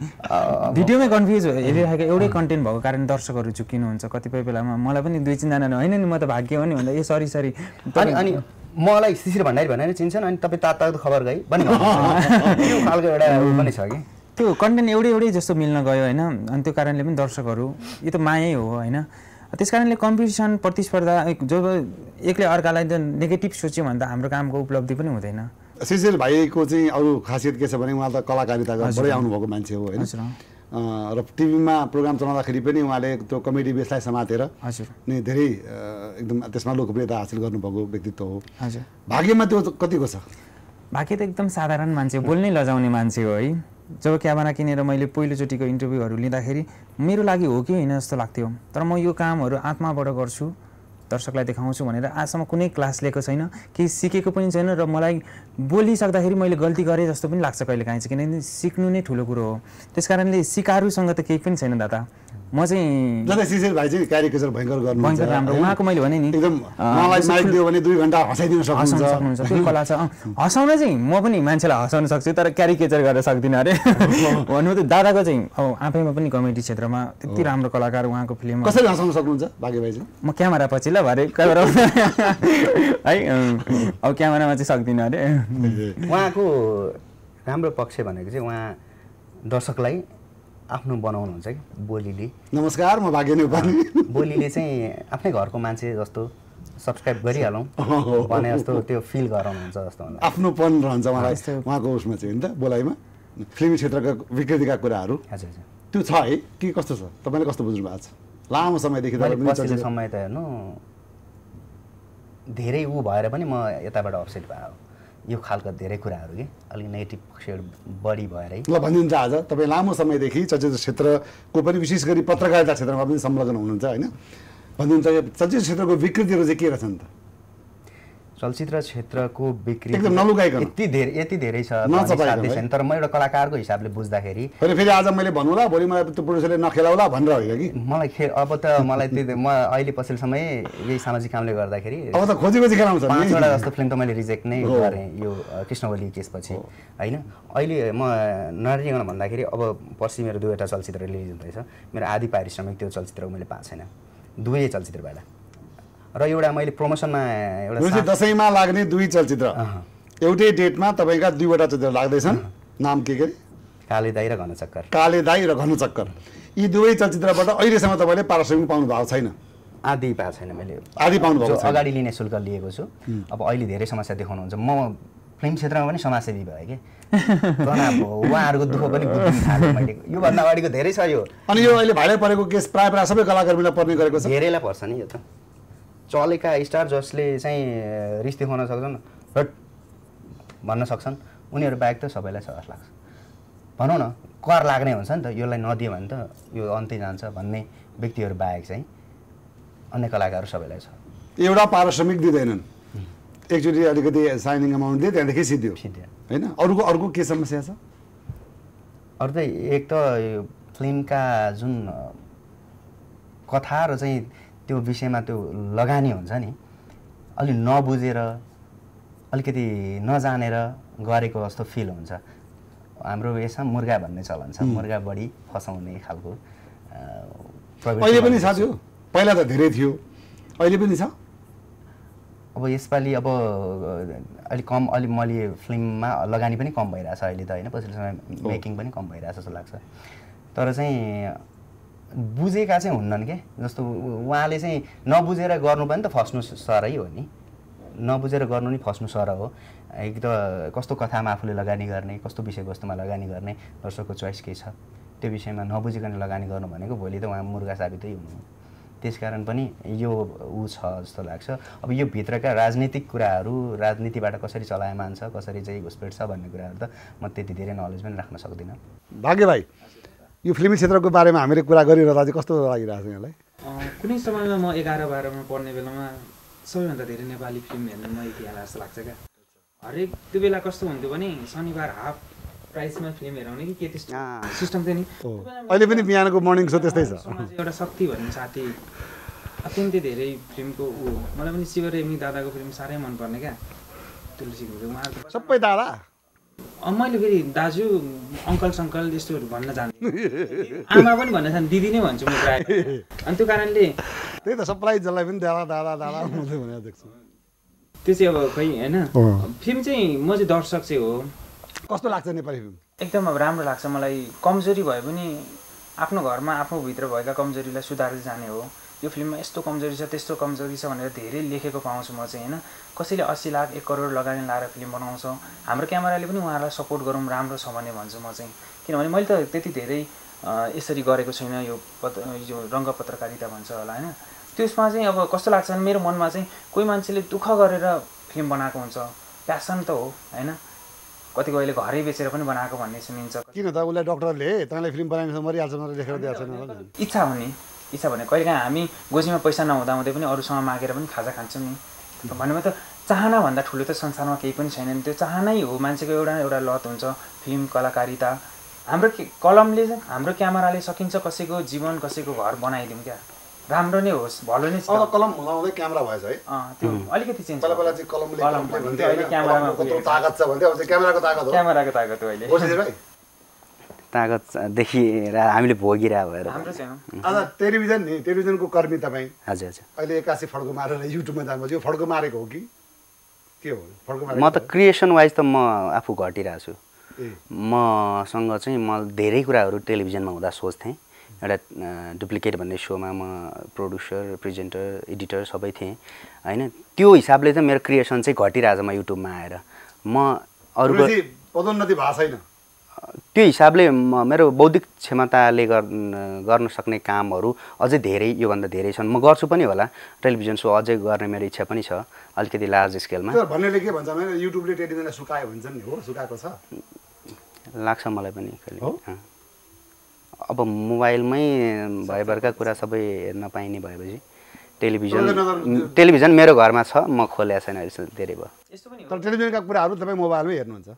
भिडियोमै कन्फ्युज हेरिरहेको एउटै कन्टेन्ट भएको कारण दर्शकहरू चुक्किनुहुन्छ। कतिपय बेलामा मलाई पनि दुई तिनजना होइन नि म त भाग्य हो नि भन्दा ए सरी सरी, अनि मलाई शिशिर भण्डारी भनेर चिन्छन् अनि तपाईँ तातो खबर गई भन्ने त्यो खालको एउटा पनि छ कि त्यो कन्टेन्ट एउटै एउटै जस्तो मिल्न गयो होइन। अनि त्यो कारणले पनि दर्शकहरू यो त मायै हो होइन, त्यस कारणले कम्पिटिसन प्रतिस्पर्धा जब एकले अर्कालाई नेगेटिभ सोच्यो भने त हाम्रो कामको उपलब्धि पनि हुँदैन। शिशिर भाइको चाहिँ अरू खासियत के छ भने उहाँ त कलाकारिता बढी आउनुभएको मान्छे हो होइन, र टिभीमा प्रोग्राम चलाउँदाखेरि पनि उहाँले त्यो कमेडी बेसलाई समातेर नै धेरै एकदम त्यसमा लोकप्रियता हासिल गर्नुभएको व्यक्तित्व हो। भाग्यमा त्यो कतिको छ? भाग्य त एकदम साधारण मान्छे, बोल्नै लजाउने मान्छे हो है। जब क्यामेरा किनेर मैले पहिलोचोटिको इन्टरभ्यूहरू लिँदाखेरि मेरो लागि हो कि होइन जस्तो लाग्थ्यो, तर म यो कामहरू आत्माबाट गर्छु दर्शकलाई देखाउँछु भनेर आजसम्म कुनै क्लास लिएको छैन, केही सिकेको पनि छैन। र मलाई बोलिसक्दाखेरि मैले गल्ती गरेँ जस्तो पनि लाग्छ कहिले काहीँ, किनभने सिक्नु नै ठुलो कुरो हो। त्यस कारणले सिकारुसँग त केही पनि छैन दादा। म चाहिँ शिशिर भाइ चाहिँ क्यारिकेचर भयङ्कर गर्नु भयङ्कर राम्रो, उहाँको मैले भने नि एकदम मलाई माइक दियो भने दुई घन्टा हँसाइदिन सक्नुहुन्छ, त्यो कला छ। हँसाउन चाहिँ म पनि मान्छेलाई हँसाउन सक्छु तर क्यारिकेचर गर्न सक्दिनँ अरे भन्नु त दादाको चाहिँ अब आफैमा पनि कमेडी क्षेत्रमा त्यति राम्रो कलाकार, उहाँको फिल्म कसरी हँसाउन सक्नुहुन्छ भाग्य भाइ चाहिँ? म क्यामेरा पछि ल भरे क्यामेरा है, अब क्यामेरामा चाहिँ सक्दिनँ अरे। उहाँको राम्रो पक्ष भनेको चाहिँ उहाँ दर्शकलाई आफ्नो बनाउनुहुन्छ कि बोलीले। नमस्कार म भाग्य नेउपाने। बोलीले चाहिँ आफ्नै घरको मान्छे जस्तो सब्सक्राइब गरिहालौँ भने जस्तो त्यो फिल गराउनुहुन्छ जस्तो आफ्नोपन रहन्छ उहाँलाई, उहाँको उसमा चाहिँ नि त बोलाइमा। फिल्मी क्षेत्रका विकृतिका कुराहरू हजुर हजुर त्यो छ है कि कस्तो छ, तपाईँले कस्तो बुझ्नु भएको छ? लामो समयदेखि तपाईँले समय त हेर्नु धेरै ऊ भएर पनि म यताबाट अपसेट भएको यो खालका धेरै कुराहरू के अलि नेगेटिभ पक्षहरू बढी भएर है ल भनिन्छ। आज तपाई लामो समयदेखि चलचित्र क्षेत्रको पनि विशेष गरी पत्रकारिता क्षेत्रमा पनि संलग्न हुनुहुन्छ हैन, भनिन्छ चलचित्र क्षेत्रको विकृतिहरू चाहिँ के रहन्छन् त? चलचित्र क्षेत्रको बिक्री एकदम नलुगाइकन यति धेरै यति धेरै छ नचपाइदैन, तर म एउटा कलाकारको हिसाबले बुझ्दाखेरि अनि फेरि आज मैले भन्नुला भोलि मलाई त्यो प्रोड्युसरले नखेलाउला भनेर होइन कि मलाई खे अब त मलाई त्यो म अहिले पछिल्लो समय यही सामाजिक कामले गर्दाखेरि अब त खोजी खोजी खेलाउँछ पाँचवटा जस्तो फिल्म त मैले रिजेक्ट नै गरेँ यो कृष्णवली केसपछि हैन। अहिले म नरिगण भन्दाखेरि अब पर्सि मेरो दुईवटा चलचित्र रिलिज हुँदैछ, मेरो आधी पारिश्रमिक त्यो चलचित्रको मैले पाएको छैन दुवै चलचित्रबाट, र एउटा मैले प्रमोसनमा एउटा दशैंमा लाग्ने दुई चलचित्र एउटै डेटमा तपाईका दुईवटा चलचित्र लाग्दै छन्, नाम के के? कालेदाई र घनचक्कर। कालेदाई र घनचक्कर यी दुवै चलचित्रबाट अहिलेसम्म तपाईले पारिश्रमिक पाउनु भएको छैन? आधी पाएको छैन, मैले आधी पाउनु भएको छैन। अगाडि लिने शुल्क लिएको छु। अब अहिले धेरै समस्या देखाउनुहुन्छ, म फिल्म क्षेत्रमा पनि समाजसेवी भए कि तनाव हो उहाँहरूको दुःख पनि बुझ्न थालेँ मैले, योभन्दा अगाडिको धेरै छ यो। अनि यो अहिले भाइले परेको केस प्राय प्राय सबै कलाकारहरूलाई पर्ने गरेको छ, धेरैलाई पर्छ नि यो त। चलेका स्टार जसले चाहिँ रिस देखाउन सक्छन् र भन्न सक्छन् उनीहरू बाहेक त सबैलाई सहर लाग्छ, भनौँ न कर लाग्ने हुन्छ नि त, यसलाई नदियो भने त यो अन्त्य जान्छ भन्ने व्यक्तिहरू बाहेक चाहिँ अन्य कलाकारहरू सबैलाई छ। एउटा पारिश्रमिक दिँदैनन् एकचोटि, अलिकति साइनिङ अमाउन्ट दिए त्यहाँदेखि सिद्धियो सिद्धियो होइन। अरूको अर्को के समस्या छ? अरू त एक त फिल्मका जुन कथा र चाहिँ त्यो विषयमा त्यो लगानी हुन्छ नि अलि नबुझेर अलिकति नजानेर गरेको जस्तो फिल हुन्छ। हाम्रो यसमा मुर्गा भन्ने चलन छ, मुर्गा बढी फसाउने खालको अहिले पनि छ, त्यो पहिला त धेरै थियो अहिले पनि छ। अब यसपालि अब अलि कम अलि मैले फिल्ममा लगानी पनि कम भइरहेछ अहिले त होइन, पछिल्लो समय मेकिङ पनि कम भइरहेछ जस्तो लाग्छ, तर चाहिँ बुझेका चाहिँ हुन्नन् के जस्तो। उहाँले चाहिँ नबुझेर गर्नु पनि त फस्नु सरै हो नि, नबुझेर गर्नु नि फस्नु सर हो। एक त कस्तो कथामा आफूले लगानी गर्ने, कस्तो विषयवस्तुमा लगानी गर्ने, दर्शकको चोइस के छ त्यो विषयमा नबुझिकन लगानी गर्नु भनेको भोलि त उहाँ मुर्गा साबितै हुनु। त्यसकारण पनि यो ऊ छ जस्तो लाग्छ। अब यो भित्रका राजनीतिक कुराहरू, राजनीतिबाट कसरी चलायमान छ, कसरी चाहिँ घुसपेट छ भन्ने कुराहरू त म त्यति धेरै नलेज पनि राख्न सक्दिनँ। भाग्य भाइ, यो फिल्मी क्षेत्रको बारेमा हामीले कुरा गरिरहँदा चाहिँ कस्तो लागिरहेको छ यहाँलाई? कुनै समयमा म एघार बाह्रमा पढ्ने बेलामा सबैभन्दा धेरै नेपाली फिल्म हेर्नु म इतिहास जस्तो लाग्छ क्या। हरेक त्यो बेला कस्तो हुन्थ्यो भने शनिबार हाफ प्राइसमा फिल्म हेराउने कि के त्यस्तो सिस्टम थियो नि। अहिले पनि बिहानको मर्निङ सो त्यस्तै छ। एउटा शक्ति भन्ने साथी अत्यन्तै धेरै फिल्मको ऊ, मलाई पनि शिव रेग्मी दादाको फिल्म साह्रै मनपर्ने क्या, तुलसी घिमिरे उहाँको सबै दादा। मैले फेरि दाजु अङ्कल सङ्कल यस्तोहरू भन्न जान्छु, आमा पनि भन्न जान्छु, दिदी नै भन्छु म प्रायः। अनि त्यो कारणले त्यही त सबलाई जसलाई पनि दादा दादा दादा भनेर देख्छु। त्यो चाहिँ अब खै होइन फिल्म चाहिँ म चाहिँ दर्शक चाहिँ हो। कस्तो लाग्छ नेपाली फिल्म? एकदम अब राम्रो लाग्छ मलाई। कमजोरी भए पनि आफ्नो घरमा आफूभित्र भएका कमजोरीलाई सुधार्दै जाने हो। यो फिल्ममा यस्तो कमजोरी छ त्यस्तो कमजोरी छ भनेर धेरै लेखेको पाउँछु म चाहिँ होइन। कसैले अस्सी लाख एक करोड लगानी लाएर फिल्म बनाउँछौँ, हाम्रो क्यामेराले पनि उहाँहरूलाई सपोर्ट गरौँ राम्रो छ भने भन्छु म चाहिँ, किनभने मैले त त्यति धेरै यसरी गरेको छैन। यो पत यो रङ्ग पत्रकारिता भन्छ होला होइन, त्यसमा चाहिँ अब कस्तो लाग्छ भने मेरो मनमा चाहिँ कोही मान्छेले दुःख गरेर फिल्म बनाएको हुन्छ, प्यासन त हो होइन, कतिको अहिले घरै बेचेर पनि बनाएको भन्ने सुनिन्छ। किन त उसलाई डक्टरले तँलाई फिल्म बनाइन्छ मरिहाल्छ भनेर लेखेर दिएको छैन। इच्छा हुने इच्छा भने कहिलेकाहीँ हामी गोजीमा पैसा नहुँदा हुँदै पनि अरूसँग मागेर पनि खाजा खान्छौँ नि, भनेमा त चाहनाभन्दा ठुलो त संसारमा केही पनि छैन नि। त्यो चाहनै हो मान्छेको, एउटा एउटा लत हुन्छ फिल्म कलाकारिता। हाम्रो कलमले हाम्रो क्यामेराले सकिन्छ कसैको जीवन कसैको घर बनाइदिउँ क्या, राम्रो नै होस् भलो नै। कलम हुँदाहुँदै क्यामेरा भएछ है, त्यो अलिकति चेन्ज। पहिला पहिला चाहिँ कलमले कलम भन्थे, अहिले क्यामेरामा कत्रो तागत छ भन्थे, अब चाहिँ क्यामेराको तागत हो। क्यामेराको तागत हो अहिले, तागत देखिएर हामीले भोगिरहेको भएर। आज टेलिभिजन नि, टेलिभिजनको कर्मी तपाईँ। हजुर हजुर। अहिले एक्कासी फड्को मारेर युट्युबमा जानुभयो, यो फड्को मारेको हो कि के हो? फड्को मारेको म त क्रिएसन वाइज त म आफू घटिरहेको छु। मसँग चाहिँ म धेरै कुराहरू टेलिभिजनमा हुँदा सोच्थेँ। एउटा डुप्लिकेट भन्ने सोमा म प्रोड्युसर प्रेजेन्टर एडिटर सबै थिएँ होइन, त्यो हिसाबले चाहिँ मेरो क्रिएसन चाहिँ घटिरहेको छ। म युट्युबमा आएर म अरू पदोन्नति भएको छैन त्यो हिसाबले मेरो बौद्धिक क्षमताले गर्न सक्ने कामहरु अझै धेरै यो भन्दा धेरै छन्। म गर्छु पनि होला, टेलिभिजन सो अझै गर्ने मेरो इच्छा पनि छ अलिकति लार्ज स्केलमा। तर भन्नेले के भन्छ भने युट्युबले टेलिभिजनलाई सुकायो भन्छन् नि, हो सुकाएको छ लाग्छ मलाई पनि कहिले। अब मोबाइलमै भएभरका कुरा सबै हेर्न पाइने भएपछि टेलिभिजन टेलिभिजन मेरो घरमा छ, म खोलेको छैन अहिले धेरै भयो। तर टेलिभिजनका कुराहरु तपाई मोबाइलमै हेर्नुहुन्छ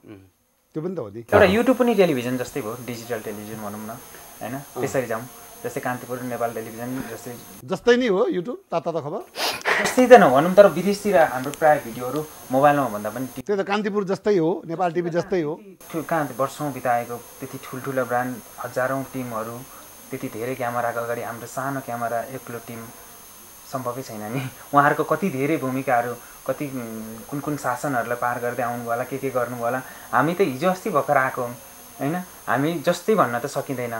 त्यो पनि त हो नि। एउटा युट्युब पनि टेलिभिजन जस्तै भयो, डिजिटल टेलिभिजन भनौँ न, हैन? त्यसरी जाउँ जस्तै कान्तिपुर नेपाल टेलिभिजन जस्तै जस्तै नै हो युट्युब, ताता त खबर त्यस्तै त नभनौँ। तर विदेशतिर हाम्रो प्राय भिडियोहरू मोबाइलमा भन्दा पनि त्यो त कान्तिपुर जस्तै हो, नेपाल टिभी जस्तै हो। त्यो कान्ति वर्षौँ बिताएको त्यति ठुल्ठुला ब्रान्ड, हजारौँ टिमहरू, त्यति धेरै क्यामेराको अगाडि हाम्रो सानो क्यामेरा एक्लो टिम सम्भवै छैन नि। उहाँहरूको कति धेरै भूमिकाहरू, कति कुन कुन शासनहरूलाई पार गर्दै आउनुभयो होला, के के गर्नुभयो होला। हामी त हिजो अस्ति भर्खर आएको होइन, हामी जस्तै भन्न त सकिँदैन,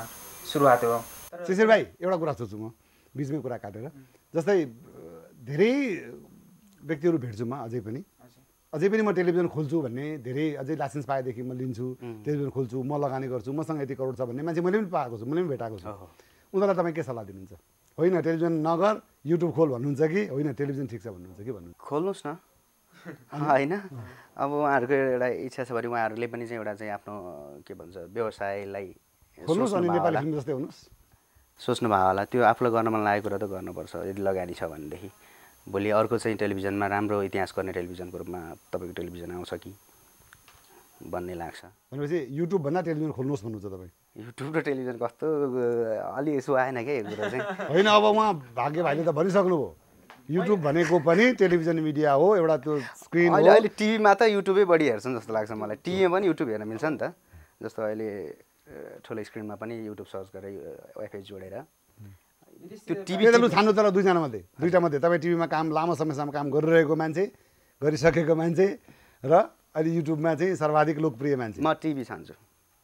सुरुवात हो। शिशिर भाइ एउटा कुरा सोध्छु म बिचमै कुरा काटेर, जस्तै धेरै व्यक्तिहरू भेट्छु म अझै पनि अझै पनि म टेलिभिजन खोल्छु भन्ने, धेरै अझै लाइसेन्स पाएदेखि म लिन्छु, टेलिभिजन खोल्छु, म लगानी गर्छु, मसँग यति करोड छ भन्ने मान्छे मैले पनि पाएको छु, मैले पनि भेटाएको छु। उनीहरूलाई तपाईँ के सल्लाह दिनुहुन्छ? होइन टेलिभिजन नगर, युट्युब खोल भन्नुहुन्छ कि होइन टेलिभिजन ठिक छ भन्नुहुन्छ कि? भन्नुहुन्छ खोल्नुहोस् न, होइन? अब उहाँहरूको एउटा इच्छा छ भने उहाँहरूले पनि चाहिँ एउटा चाहिँ आफ्नो के भन्छ व्यवसायलाई खोल्नुहोस् अनि नेपाली फिल्म जस्तै हुनुहोस्, सोच्नुभयो होला। त्यो आफूलाई गर्न मन लागेको कुरा त गर्नुपर्छ यदि लगानी छ भनेदेखि। भोलि अर्को चाहिँ टेलिभिजनमा राम्रो इतिहास गर्ने टेलिभिजनको रूपमा तपाईँको टेलिभिजन आउँछ कि भन्ने लाग्छ। भनेपछि युट्युब भन्दा टेलिभिजन खोल्नुहोस् भन्नुहुन्छ तपाईँ? युट्युब र टेलिभिजन कस्तो अलि यसो आएन क्या कुरा चाहिँ, होइन? अब उहाँ भाग्य भाइले त भनिसक्नुभयो युट्युब भनेको पनि टेलिभिजन मिडिया हो, एउटा त्यो स्क्रिन। अहिले टिभीमा त युट्युबै बढी हेर्छन् जस्तो लाग्छ मलाई, टिभीमा पनि युट्युब हेर्न मिल्छ नि त। जस्तो अहिले ठुलो स्क्रिनमा पनि युट्युब सर्च गरेर वाइफाई जोडेर त्यो टिभी छान्नु। तर दुईजना मध्ये दुईवटा मध्ये तपाईँ टिभीमा काम लामो समयसम्म काम गरिरहेको मान्छे, गरिसकेको मान्छे, र अहिले युट्युबमा चाहिँ सर्वाधिक लोकप्रिय मान्छे। म टिभी छान्छु,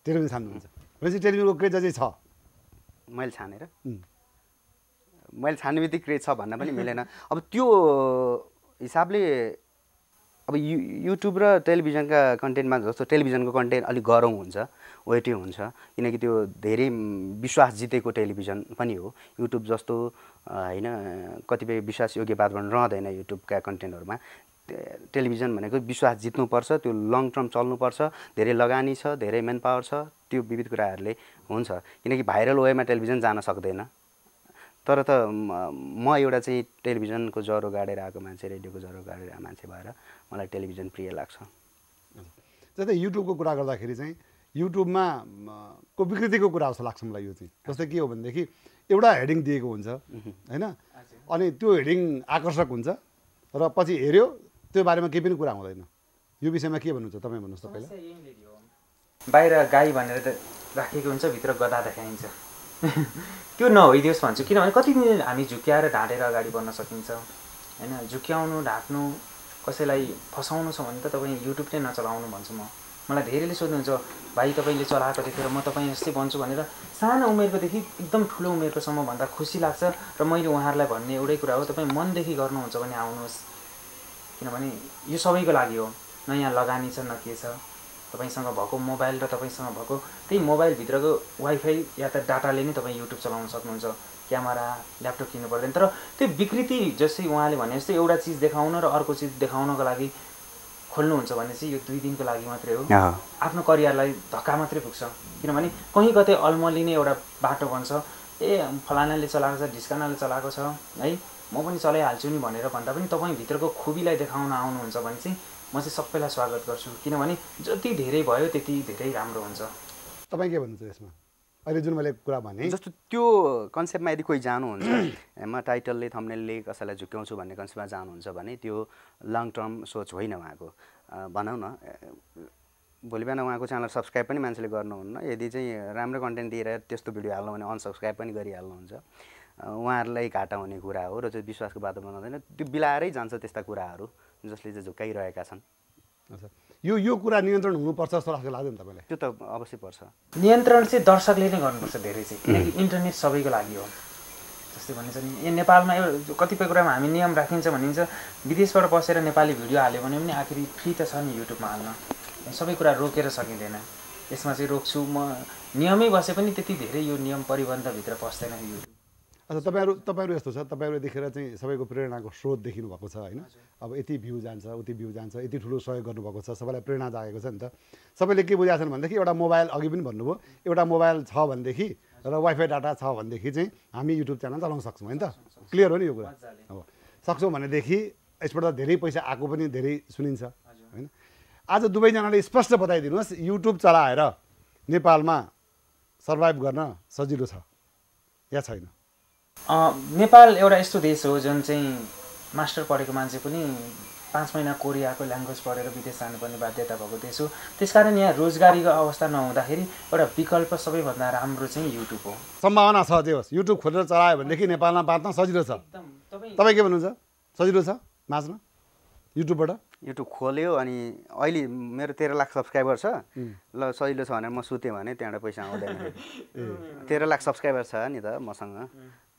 टेलिभिजन छान्नुहुन्छ भनेपछि टेलिभिजनको क्रेज चाहिँ छ। मैले छानेर मैले छान्ने बित्तिकै क्रेज छ भन्न पनि मिलेन। अब त्यो हिसाबले अब यु युट्युब र टेलिभिजनका कन्टेन्टमा जस्तो टेलिभिजनको कन्टेन्ट अलिक गरौँ हुन्छ, वेटी हुन्छ, किनकि त्यो धेरै विश्वास जितेको टेलिभिजन पनि हो। युट्युब जस्तो होइन कतिपय विश्वासयोग्य वातावरण रहँदैन युट्युबका कन्टेन्टहरूमा। टेलिभिजन भनेको विश्वास जित्नुपर्छ, त्यो लङ टर्म चल्नुपर्छ, धेरै लगानी छ, धेरै मेन पावर छ, त्यो विविध कुराहरूले हुन्छ। किनकि भाइरल वेमा टेलिभिजन जान सक्दैन। तर त म एउटा चाहिँ टेलिभिजनको जरो गाडेर आएको मान्छे, रेडियोको जरो गाडेर आएको मान्छे भएर मलाई टेलिभिजन प्रिय लाग्छ। जस्तै युट्युबको कुरा गर्दाखेरि चाहिँ युट्युबमा को विकृतिको कुरा जस्तो लाग्छ मलाई यो चाहिँ। जस्तै के हो भनेदेखि एउटा हेडिङ दिएको हुन्छ होइन, अनि त्यो हेडिङ आकर्षक हुन्छ र पछि हेऱ्यो त्यो बारेमा केही पनि कुरा हुँदैन। यो विषयमा के भन्नुहुन्छ तपाईँ? भन्नुहोस् त पहिला। बाहिर गाई भनेर त राखेको हुन्छ, भित्र गधा देखाइन्छ। त्यो नहोइदियोस् भन्छु, किनभने कति दिन हामी झुक्क्याएर ढाँटेर अगाडि बढ्न सकिन्छ होइन। झुक्क्याउनु, ढाँट्नु, कसैलाई फसाउनु छ भने त तपाईँ युट्युब नै नचलाउनु भन्छु म। मलाई धेरैले सोध्नुहुन्छ भाइ तपाईँले चलाएको देखेर म तपाईँ यस्तै बन्छु भनेर। सानो उमेरकोदेखि एकदम ठुलो उमेरकोसम्म भन्दा खुसी लाग्छ र मैले उहाँहरूलाई भन्ने एउटै कुरा हो, तपाईँ मनदेखि गर्नुहुन्छ भने आउनुहोस्, किनभने यो सबैको लागि हो। न यहाँ लगानी छ न के छ, तपाईसँग भएको मोबाइल र तपाईसँग भएको त्यही मोबाइलभित्रको वाइफाई या त डाटाले नै तपाईँ युट्युब चलाउन सक्नुहुन्छ। क्यामेरा, ल्यापटप किन्नु पर्दैन। तर त्यो विकृति जस्तै उहाँले भने जस्तै एउटा चिज देखाउन र अर्को चिज देखाउनको लागि खोल्नुहुन्छ भने चाहिँ यो दुई दिनको लागि मात्रै हो, आफ्नो करियरलाई धक्का मात्रै पुग्छ। किनभने कहीँ कतै अल्मली नै एउटा बाटो बन्छ, ए फलानाले चलाएको छ, ढिस्कानाले चलाएको छ है, म पनि चलाइहाल्छु नि भनेर भन्दा पनि तपाईँभित्रको खुबीलाई देखाउन आउनुहुन्छ भने चाहिँ म चाहिँ सबैलाई स्वागत गर्छु, किनभने जति धेरै भयो त्यति धेरै राम्रो हुन्छ। तपाईँ के भन्नुहुन्छ यसमा? अहिले जुन मैले कुरा भने जस्तो त्यो कन्सेप्टमा यदि कोही जानुहुन्छ, म टाइटलले थम्बनेलले कसैलाई झुक्क्याउँछु भन्ने कन्सेप्टमा जानुहुन्छ भने त्यो लङ टर्म सोच होइन उहाँको। भनौँ न भोलि बिहान उहाँको च्यानल सब्सक्राइब पनि मान्छेले गर्नुहुन्न, यदि चाहिँ राम्रो कन्टेन्ट दिएर त्यस्तो भिडियो हाल्नु भने अनसब्सक्राइब पनि गरिहाल्नुहुन्छ। उहाँहरूलाई घाटा हुने कुरा हो र त्यो विश्वासको वातावरण हुँदैन, त्यो बिलाएरै जान्छ त्यस्ता कुराहरू जसले चाहिँ झुक्काइरहेका छन्। यो यो कुरा नियन्त्रण हुनुपर्छ जस्तो लाग्छ लाग्दैन तपाईँलाई? त्यो त अवश्य पर्छ। नियन्त्रण चाहिँ दर्शकले नै गर्नुपर्छ धेरै चाहिँ, किनकि इन्टरनेट सबैको लागि हो। जस्तै भनिन्छ नि ए नेपालमा कतिपय कुरामा हामी नियम राखिन्छ भनिन्छ, विदेशबाट बसेर नेपाली भिडियो हाल्यो भने पनि आखिरी फ्री त छ नि युट्युबमा हाल्न, सबै कुरा रोकेर सकिँदैन। यसमा चाहिँ रोक्छु म नियमै बसे पनि त्यति धेरै यो नियम परिबन्ध भित्र पस्दैन यो। अच्छा तपाईहरु तपाईहरु यस्तो छ तपाईहरुले देखेर चाहिँ सबैको प्रेरणाको स्रोत देखिनु भएको छ हैन। अब यति भ्यू जान्छ उति भ्यू जान्छ यति ठुलो सहयोग गर्नु भएको छ सबैलाई प्रेरणा जागेको छ नि त। सबैले के बुझाछन् भन्दाखेरि एउटा मोबाइल अघि पनि भन्नुभयो एउटा मोबाइल छ भन्देखि र वाइफाई डाटा छ भन्देखि चाहिँ हामी युट्युब च्यानल चलाउन सक्छौँ हैन त। क्लियर हो नि यो कुरा। अब सक्छौँ भनेदेखि यसबाट धेरै पैसा आएको पनि धेरै सुनिन्छ हैन। आज दुवैजनाले स्पष्ट बताइदिनुहोस् युट्युब चलाएर नेपालमा सर्भाइभ गर्न सजिलो छ या छैन? नेपाल एउटा यस्तो देश हो जुन चाहिँ मास्टर पढेको मान्छे पनि पाँच महिना कोरियाको ल्याङ्ग्वेज पढेर विदेश जानुपर्ने बाध्यता भएको देश हो। त्यसकारण यहाँ रोजगारीको अवस्था नहुँदाखेरि एउटा विकल्प सबैभन्दा राम्रो चाहिँ युट्युब हो। सम्भावना छ जे होस् युट्युब खोलेर चलायो भनेदेखि नेपालमा बाँच्न सजिलो छ। तपाईँ के भन्नुहुन्छ? सजिलो छ बाँच्न युट्युबबाट? युट्युब खोल्यो अनि अहिले मेरो तेह्र लाख सब्सक्राइबर छ ल सजिलो छ भनेर म सुतेँ भने त्यहाँबाट पैसा आउँदैन। तेह्र लाख सब्सक्राइबर छ नि त मसँग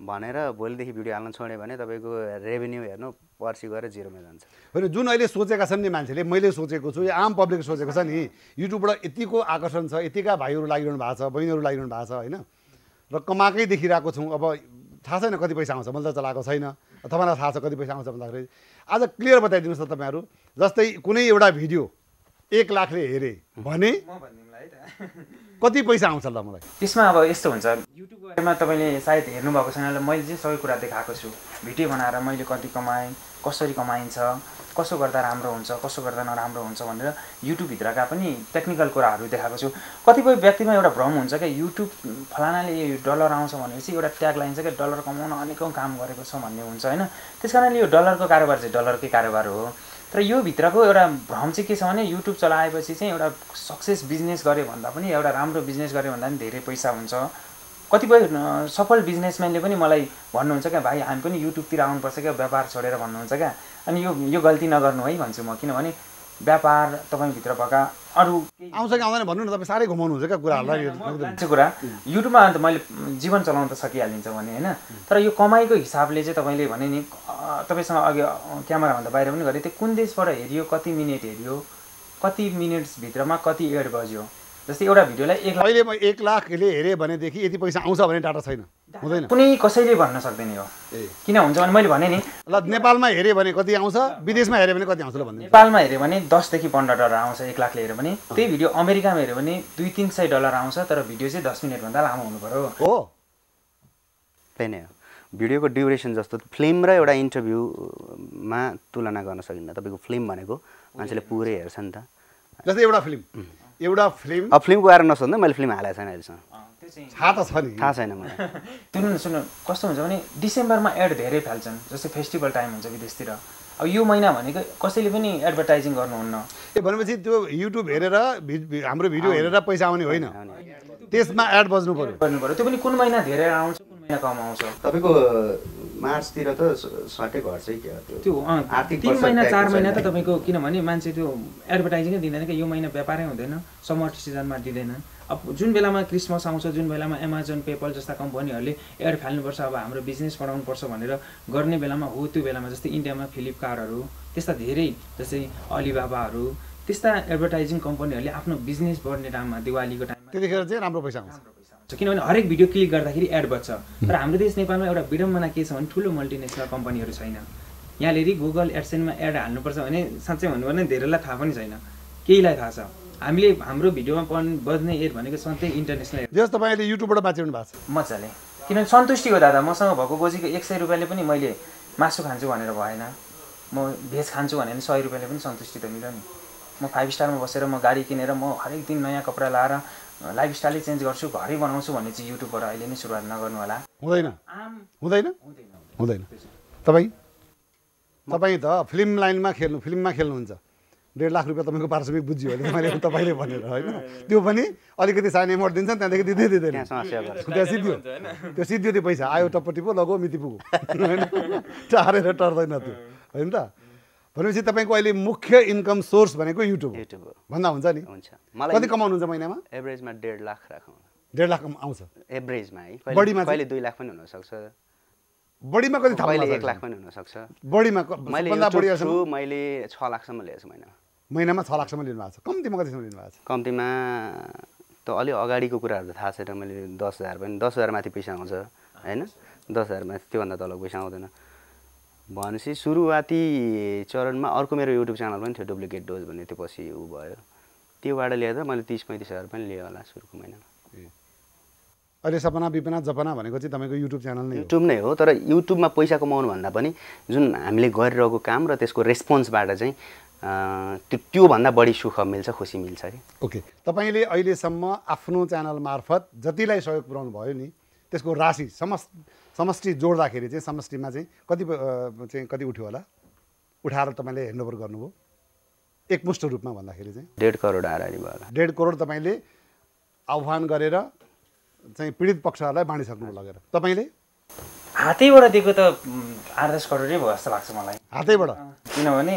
भनेर भोलिदेखि भिडियो हाल्न छोड्यो भने तपाईको रेभेन्यू हेर्नु पर्सि गएर जिरोमा जान्छ। होइन जुन अहिले सोचेका छन् नि मान्छेले मैले सोचेको छु आम पब्लिकले सोचेको छ नि युट्युबबाट यतिको आकर्षण छ यतिका भाइहरू लागिरहनु भएको छ बहिनीहरू लागिरहनु भएको छ हैन र कमाएकै देखिरहेको छौँ। अब थाहा छैन कति पैसा आउँछ मैले त चलाएको छैन तपाईँलाई थाहा छ कति पैसा आउँछ भन्दाखेरि आज क्लियर बताइदिनुहोस् त तपाईँहरू जस्तै कुनै एउटा भिडियो एक लाखले हेरे भने कति पैसा आउँछ ल मलाई? त्यसमा अब यस्तो हुन्छ युट्युबको बारेमा तपाईँले सायद हेर्नुभएको छैन मैले चाहिँ सबै कुरा देखाएको छु भिडियो बनाएर मैले कति कमाएँ कसरी कमाइन्छ कसो गर्दा राम्रो हुन्छ कसो गर्दा नराम्रो हुन्छ भनेर युट्युबभित्रका पनि टेक्निकल कुराहरू देखाएको छु। कतिपय व्यक्तिमा एउटा भ्रम हुन्छ क्या युट्युब फलानाले यो डलर आउँछ भनेपछि एउटा ट्याग लाइन्छ क्या डलर कमाउन अनेकौँ काम गरेको छ भन्ने हुन्छ होइन। त्यस कारणले यो डलरको कारोबार चाहिँ डलरकै कारोबार हो। तर यो भित्रको एउटा भ्रम चाहिँ के छ भने युट्युब चलाएपछि चाहिँ एउटा सक्सेस बिजनेस गऱ्यो भन्दा पनि एउटा राम्रो बिजनेस गऱ्यो भन्दा पनि धेरै पैसा हुन्छ। कतिपय सफल बिजनेसम्यानले पनि मलाई भन्नुहुन्छ क्या भाइ हामी पनि युट्युबतिर आउनुपर्छ क्या व्यापार छोडेर भन्नुहुन्छ क्या। अनि यो यो गल्ती नगर्नु है भन्छु म किनभने व्यापार तपाईँभित्र भएका अरू आउँछ कि आउँदैन भन्नु न तपाईँ साह्रै घुमाउनुहुन्छ क्या कुराहरूलाई। कुरा युट्युबमा अन्त मैले जीवन चलाउन त सकिहालिन्छ भने होइन तर यो कमाइको हिसाबले चाहिँ तपाईँले भने नि तपाईँसँग अघि क्यामेराभन्दा बाहिर पनि गरेँ त्यो कुन देशबाट हेरियो कति मिनट हेरियो कति मिनट्सभित्रमा कति एड बज्यो। जस्तै एउटा भिडियोलाई एक अहिले म एक लाखले हेरेँ भनेदेखि यति पैसा आउँछ भने डाटा छैन हुँदैन कुनै कसैले भन्न सक्दैन यो किन हुन्छ भने मैले भने नि ल नेपालमा हेऱ्यो भने कति आउँछ विदेशमा हेऱ्यो भने कति आउँछ ल भन्नु। नेपालमा हेऱ्यो भने दसदेखि पन्ध्र डलर आउँछ एक लाखले हेऱ्यो भने त्यही भिडियो अमेरिकामा हेऱ्यो भने दुई तिन सय डलर आउँछ तर भिडियो चाहिँ दस मिनटभन्दा लामो हुनु पऱ्यो। हो त्यही नै हो भिडियोको ड्युरेसन जस्तो फिल्म र एउटा इन्टरभ्यूमा तुलना गर्न सकिन्न। तपाईँको फिल्म भनेको मान्छेले पुरै हेर्छ नि त। जस्तै एउटा फिल्म एउटा फिल्म अब फिल्मको बारेमा नसोध्नु मैले फिल्म हालेको छैन अहिलेसम्म थाहा त छ नि थाहा छैन मलाई। सुन्नु सुन्नु कस्तो हुन्छ भने डिसेम्बरमा एड धेरै फाल्छन् जस्तै फेस्टिभल टाइम हुन्छ विदेशतिर अब यो महिना भनेको कसैले पनि एडभर्टाइजिङ गर्नुहुन्न। ए भनेपछि त्यो युट्युब हेरेर हाम्रो भिडियो हेरेर पैसा आउने होइन त्यसमा एड बज्नु पर्यो गर्नु पर्यो त्यो पनि कुन महिना धेरै आउँछ कुन महिना कम आउँछ। तपाईँको मार्चतिर त सटे घर चाहिँ के हो त्यो आर्थिक तीन महिना चार महिना त तपाईँको किनभने मान्छे त्यो एडभर्टाइजिङै दिँदैन कि यो महिना व्यापारै हुँदैन समर सिजनमा दिँदैन। अब जुन बेलामा क्रिसमस आउँछ जुन बेलामा एमाजोन पेपल जस्ता कम्पनीहरूले एड फाल्नुपर्छ अब हाम्रो बिजनेस बढाउनुपर्छ भनेर गर्ने बेलामा हो त्यो बेलामा जस्तै इन्डियामा फ्लिपकार्टहरू त्यस्ता धेरै जस्तै अलिबाबाहरू त्यस्ता एडभर्टाइजिङ कम्पनीहरूले आफ्नो बिजनेस बढ्ने टाइममा दिवालीको टाइममा त्यतिखेर चाहिँ राम्रो पैसा आउँछ किनभने हरेक भिडियो क्लिक गर्दाखेरि एड बज्छ। तर हाम्रो देश नेपालमा एउटा विडम्बना के छ भने ठुलो मल्टिनेसनल कम्पनीहरू छैन। यहाँनिर गुगल एडसेन्समा एड हाल्नुपर्छ भने साँच्चै भन्नु भने धेरैलाई थाहा पनि छैन केहीलाई थाहा छ। हामीले हाम्रो भिडियोमा पनि बज्ने एड भनेको सधैँ इन्टरनेसनल जस तपाईँले युट्युबबाट बाँचिरहनु भएको छ मजाले किनभने सन्तुष्टि हो दादा। मसँग भएको गोजीको एक सय रुपियाँले पनि मैले मासु खान्छु भनेर भएन म भेज खान्छु भने सय रुपियाँले पनि सन्तुष्टि त मिल्यो नि। म फाइभ स्टारमा बसेर म गाडी किनेर म हरेक दिन नयाँ कपडा लाएर लाइफस्टाइलै चेन्ज गर्छु घरै बनाउँछु भन्ने चाहिँ युट्युबबाट अहिले नै सुरुवात नगर्नु होला। हुँदैन हुँदैन हुँदैन तपाईँ तपाईँ त फिल्म लाइनमा खेल्नु फिल्ममा खेल्नुहुन्छ डेढ लाख रुपियाँ तपाईँको पारिश्रमिक बुझ्यो भने मैले तपाईँले भनेर होइन त्यो पनि अलिकति साइन एमाउन्ट दिन्छ त्यहाँदेखि दिँदै दिँदैन त्यहाँ सिद्धि त्यो सिद्धि त्यो पैसा आयो टप्प टिपो लगो मिति पुगो होइन टारेर टर्दैन त्यो होइन त। भनेपछि तपाईँको अहिले मुख्य इन्कम सोर्स भनेको युट्युब युट्युब भन्दा हुन्छ नि हुन्छ। कति कमाउनुहुन्छ महिनामा? एभरेजमा डेढ लाख राखौँ डेढ लाख आउँछ एभरेजमा है बढीमा कहिले दुई लाख पनि हुनसक्छ बढीमा कति एक लाख पनि हुनसक्छ बढीमा मैले छ लाखसम्म ल्याएको छु महिनामा महिनामा छ लाखसम्म लिनुभएको छ कम्तीमा कतिसम्म लिनुभएको छ? कम्तीमा तो अलि अगाडिको कुराहरु थाहा छैन। मैले दस हजार पनि दस हजार माथि पैसा आउँछ हैन, दस हजार माथि त्योभन्दा तलको पैसा आउँदैन। भनेपछि सुरुवाती चरणमा अर्को मेरो युट्युब च्यानल पनि थियो डुप्लिकेट डोज भन्ने, त्यो पछि उ भयो। त्योबाट ल्याएर मैले तीस पैंतीस हजार पनि लिएँ होला सुरुको महिनामा। अहिले सपना विपना जपना भनेको चाहिँ तपाईको युट्युब च्यानल नै हो, युट्युब नै हो। तर युट्युबमा पैसा कमाउनु भन्दा पनि जुन हामीले गरिरहेको काम र त्यसको रेस्पोन्सबाट चाहिँ त्यो भन्दा बढी सुख मिल्छ, खुसी मिल्छ कि। ओके, तपाईले अहिलेसम्म आफ्नो च्यानल मार्फत जतिलाई सहयोग पुर्याउनु भयो नि त्यसको राशि समष्टि जोड्दाखेरि चाहिँ समष्टिमा चाहिँ कति चाहिँ कति उठ्यो होला, उठाएर तपाईले ह्यान्डओभर गर्नुभयो एकमुष्ट रूपमा भन्दाखेरि चाहिँ? डेढ़ करोड आरानी भयो। डेढ़ करोड तपाईले आह्वान गरेर चाहिँ पीडित पक्षहरूलाई बाँडिसक्नु लगेर तपाईले हातैबाट दिएको त आठ दस करोड नै भयो जस्तो लाग्छ मलाई हातैबाट। किनभने